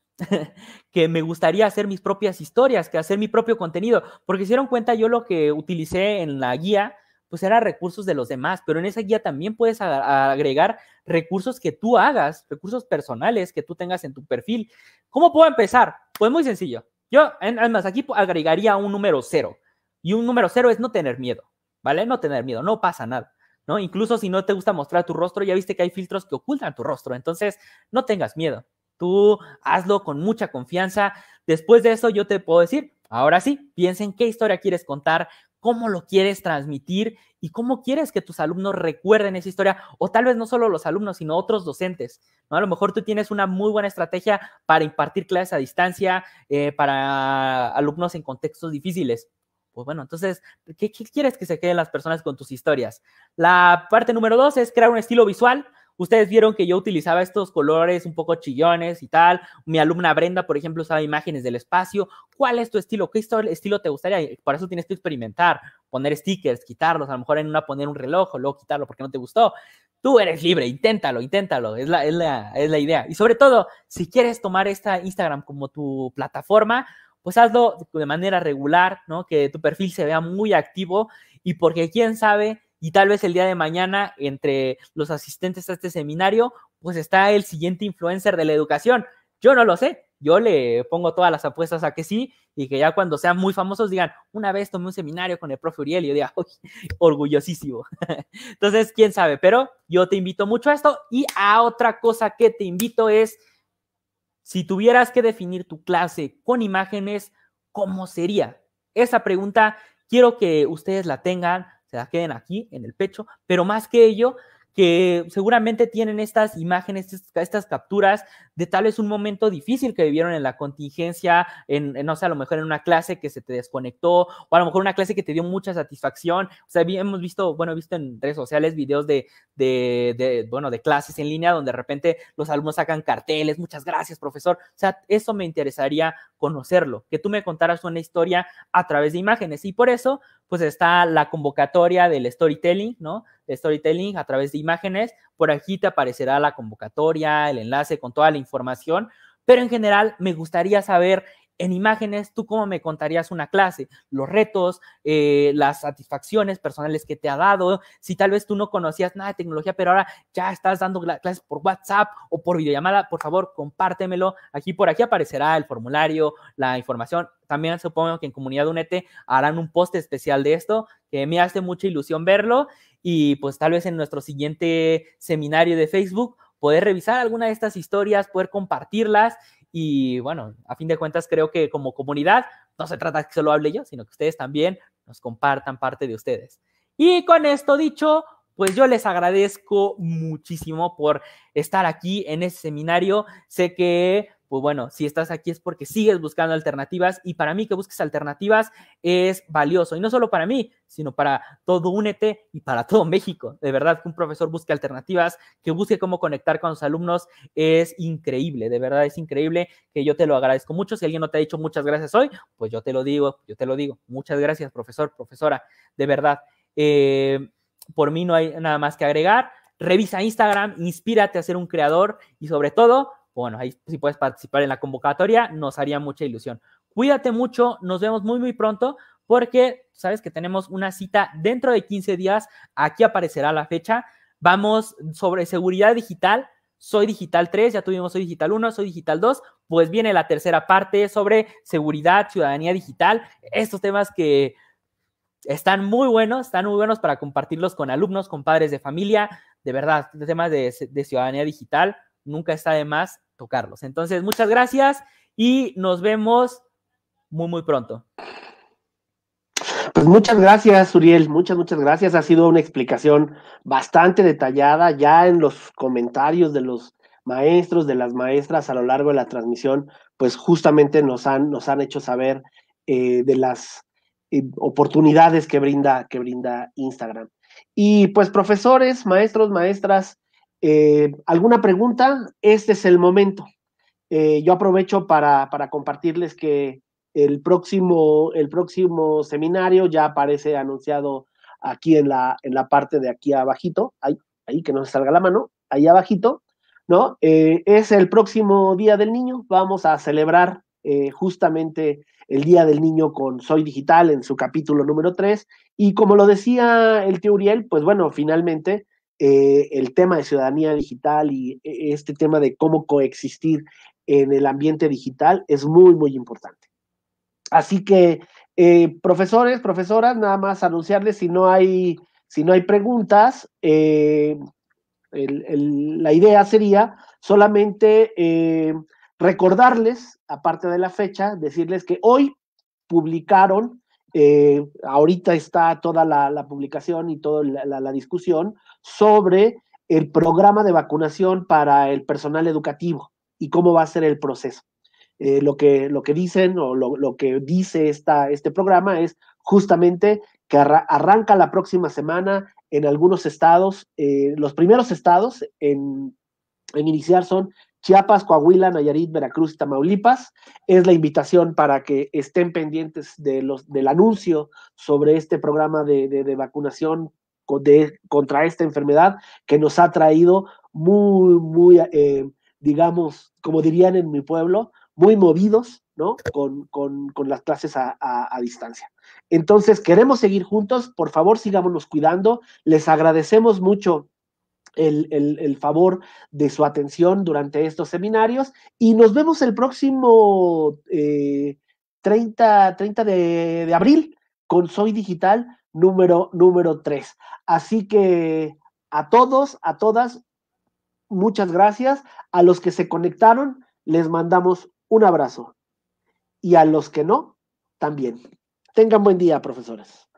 que me gustaría hacer mis propias historias, que hacer mi propio contenido. Porque si dieron cuenta, yo lo que utilicé en la guía, pues era recursos de los demás, pero en esa guía también puedes agregar recursos que tú hagas, recursos personales que tú tengas en tu perfil. ¿Cómo puedo empezar? Pues muy sencillo. Yo, además, aquí agregaría un número 0. Y un número 0 es no tener miedo, ¿vale? No tener miedo, no pasa nada, ¿no? Incluso si no te gusta mostrar tu rostro, ya viste que hay filtros que ocultan tu rostro. Entonces, no tengas miedo. Tú hazlo con mucha confianza. Después de eso, yo te puedo decir, ahora sí, piensa en qué historia quieres contar, cómo lo quieres transmitir y cómo quieres que tus alumnos recuerden esa historia, o tal vez no solo los alumnos, sino otros docentes, ¿no? A lo mejor tú tienes una muy buena estrategia para impartir clases a distancia, para alumnos en contextos difíciles. Pues bueno, entonces, ¿qué quieres que se queden las personas con tus historias? La parte número 2 es crear un estilo visual. Ustedes vieron que yo utilizaba estos colores un poco chillones y tal. Mi alumna Brenda, por ejemplo, usaba imágenes del espacio. ¿Cuál es tu estilo? ¿Qué estilo te gustaría? Por eso tienes que experimentar, poner stickers, quitarlos, a lo mejor en una poner un reloj, luego quitarlo porque no te gustó. Tú eres libre, inténtalo, inténtalo. Es la idea. Y sobre todo, si quieres tomar esta Instagram como tu plataforma, pues hazlo de manera regular, ¿no? Que tu perfil se vea muy activo y porque quién sabe. Y tal vez el día de mañana, entre los asistentes a este seminario, pues está el siguiente influencer de la educación. Yo no lo sé. Yo le pongo todas las apuestas a que sí y que ya cuando sean muy famosos digan, una vez tomé un seminario con el profe Uriel y yo diga, orgullosísimo. Entonces, quién sabe. Pero yo te invito mucho a esto. Y a otra cosa que te invito es, si tuvieras que definir tu clase con imágenes, ¿cómo sería? Esa pregunta quiero que ustedes la tengan. Se la queden aquí en el pecho, pero más que ello, que seguramente tienen estas imágenes, estas capturas de tal vez un momento difícil que vivieron en la contingencia, no sé, a lo mejor en una clase que se te desconectó, o a lo mejor una clase que te dio mucha satisfacción. O sea, hemos visto, bueno, he visto en redes sociales videos de clases en línea donde de repente los alumnos sacan carteles, muchas gracias, profesor. O sea, eso me interesaría conocerlo, que tú me contaras una historia a través de imágenes. Y por eso, pues está la convocatoria del storytelling, ¿no? Storytelling a través de imágenes. Por aquí te aparecerá la convocatoria, el enlace con toda la información, pero en general me gustaría saber en imágenes tú cómo me contarías una clase, los retos, las satisfacciones personales que te ha dado, si tal vez tú no conocías nada de tecnología, pero ahora ya estás dando clases por WhatsApp o por videollamada, por favor, compártemelo. Por aquí aparecerá el formulario, la información. También supongo que en Comunidad Únete harán un post especial de esto, que me hace mucha ilusión verlo, y pues tal vez en nuestro siguiente seminario de Facebook poder revisar alguna de estas historias, poder compartirlas. Y bueno, a fin de cuentas creo que como comunidad no se trata que solo hable yo, sino que ustedes también nos compartan parte de ustedes. Y con esto dicho, pues yo les agradezco muchísimo por estar aquí en este seminario. Sé que, pues bueno, si estás aquí es porque sigues buscando alternativas y para mí que busques alternativas es valioso. Y no solo para mí, sino para todo Únete y para todo México. De verdad que un profesor busque alternativas, que busque cómo conectar con sus alumnos es increíble. De verdad es increíble, que yo te lo agradezco mucho. Si alguien no te ha dicho muchas gracias hoy, pues yo te lo digo, Muchas gracias, profesor, profesora. De verdad, por mí no hay nada más que agregar. Revisa Instagram, inspírate a ser un creador y sobre todo, bueno, ahí si puedes participar en la convocatoria, nos haría mucha ilusión. Cuídate mucho, nos vemos muy, muy pronto porque sabes que tenemos una cita dentro de 15 días. Aquí aparecerá la fecha. Vamos sobre seguridad digital. Soy Digital 3, ya tuvimos Soy Digital 1, Soy Digital 2, pues viene la tercera parte sobre seguridad, ciudadanía digital, estos temas que están muy buenos para compartirlos con alumnos, con padres de familia, de verdad, temas de ciudadanía digital, nunca está de más tocarlos. Entonces, muchas gracias y nos vemos muy, muy pronto. Pues muchas gracias, Uriel, muchas gracias. Ha sido una explicación bastante detallada ya en los comentarios de los maestros, de las maestras a lo largo de la transmisión, pues justamente nos han hecho saber de las oportunidades que brinda Instagram. Y pues profesores, maestros, maestras, ¿alguna pregunta? Este es el momento. Yo aprovecho para compartirles que el próximo seminario ya aparece anunciado aquí en la parte de aquí abajito, ahí que no se salga la mano, ahí abajito, ¿no? Es el próximo Día del Niño. Vamos a celebrar justamente el Día del Niño con Soy Digital en su capítulo número 3. Y como lo decía el tío Uriel, pues bueno, finalmente el tema de ciudadanía digital y este tema de cómo coexistir en el ambiente digital es muy, muy importante. Así que, profesores, profesoras, nada más anunciarles si no hay preguntas, la idea sería solamente recordarles, aparte de la fecha, decirles que hoy publicaron, ahorita está toda la publicación y toda la discusión sobre el programa de vacunación para el personal educativo y cómo va a ser el proceso. Lo que dicen o lo que dice este programa es justamente que arranca la próxima semana en algunos estados. Los primeros estados en iniciar son Chiapas, Coahuila, Nayarit, Veracruz, Tamaulipas. Es la invitación para que estén pendientes del anuncio sobre este programa de vacunación contra esta enfermedad que nos ha traído muy, muy, digamos, como dirían en mi pueblo, muy movidos, ¿no? Con las clases a distancia. Entonces, queremos seguir juntos, por favor, sigámonos cuidando. Les agradecemos mucho el favor de su atención durante estos seminarios y nos vemos el próximo 30 de abril con Soy Digital número 3. Así que a todos, a todas, muchas gracias. A los que se conectaron, les mandamos un abrazo. Y a los que no, también. Tengan buen día, profesores.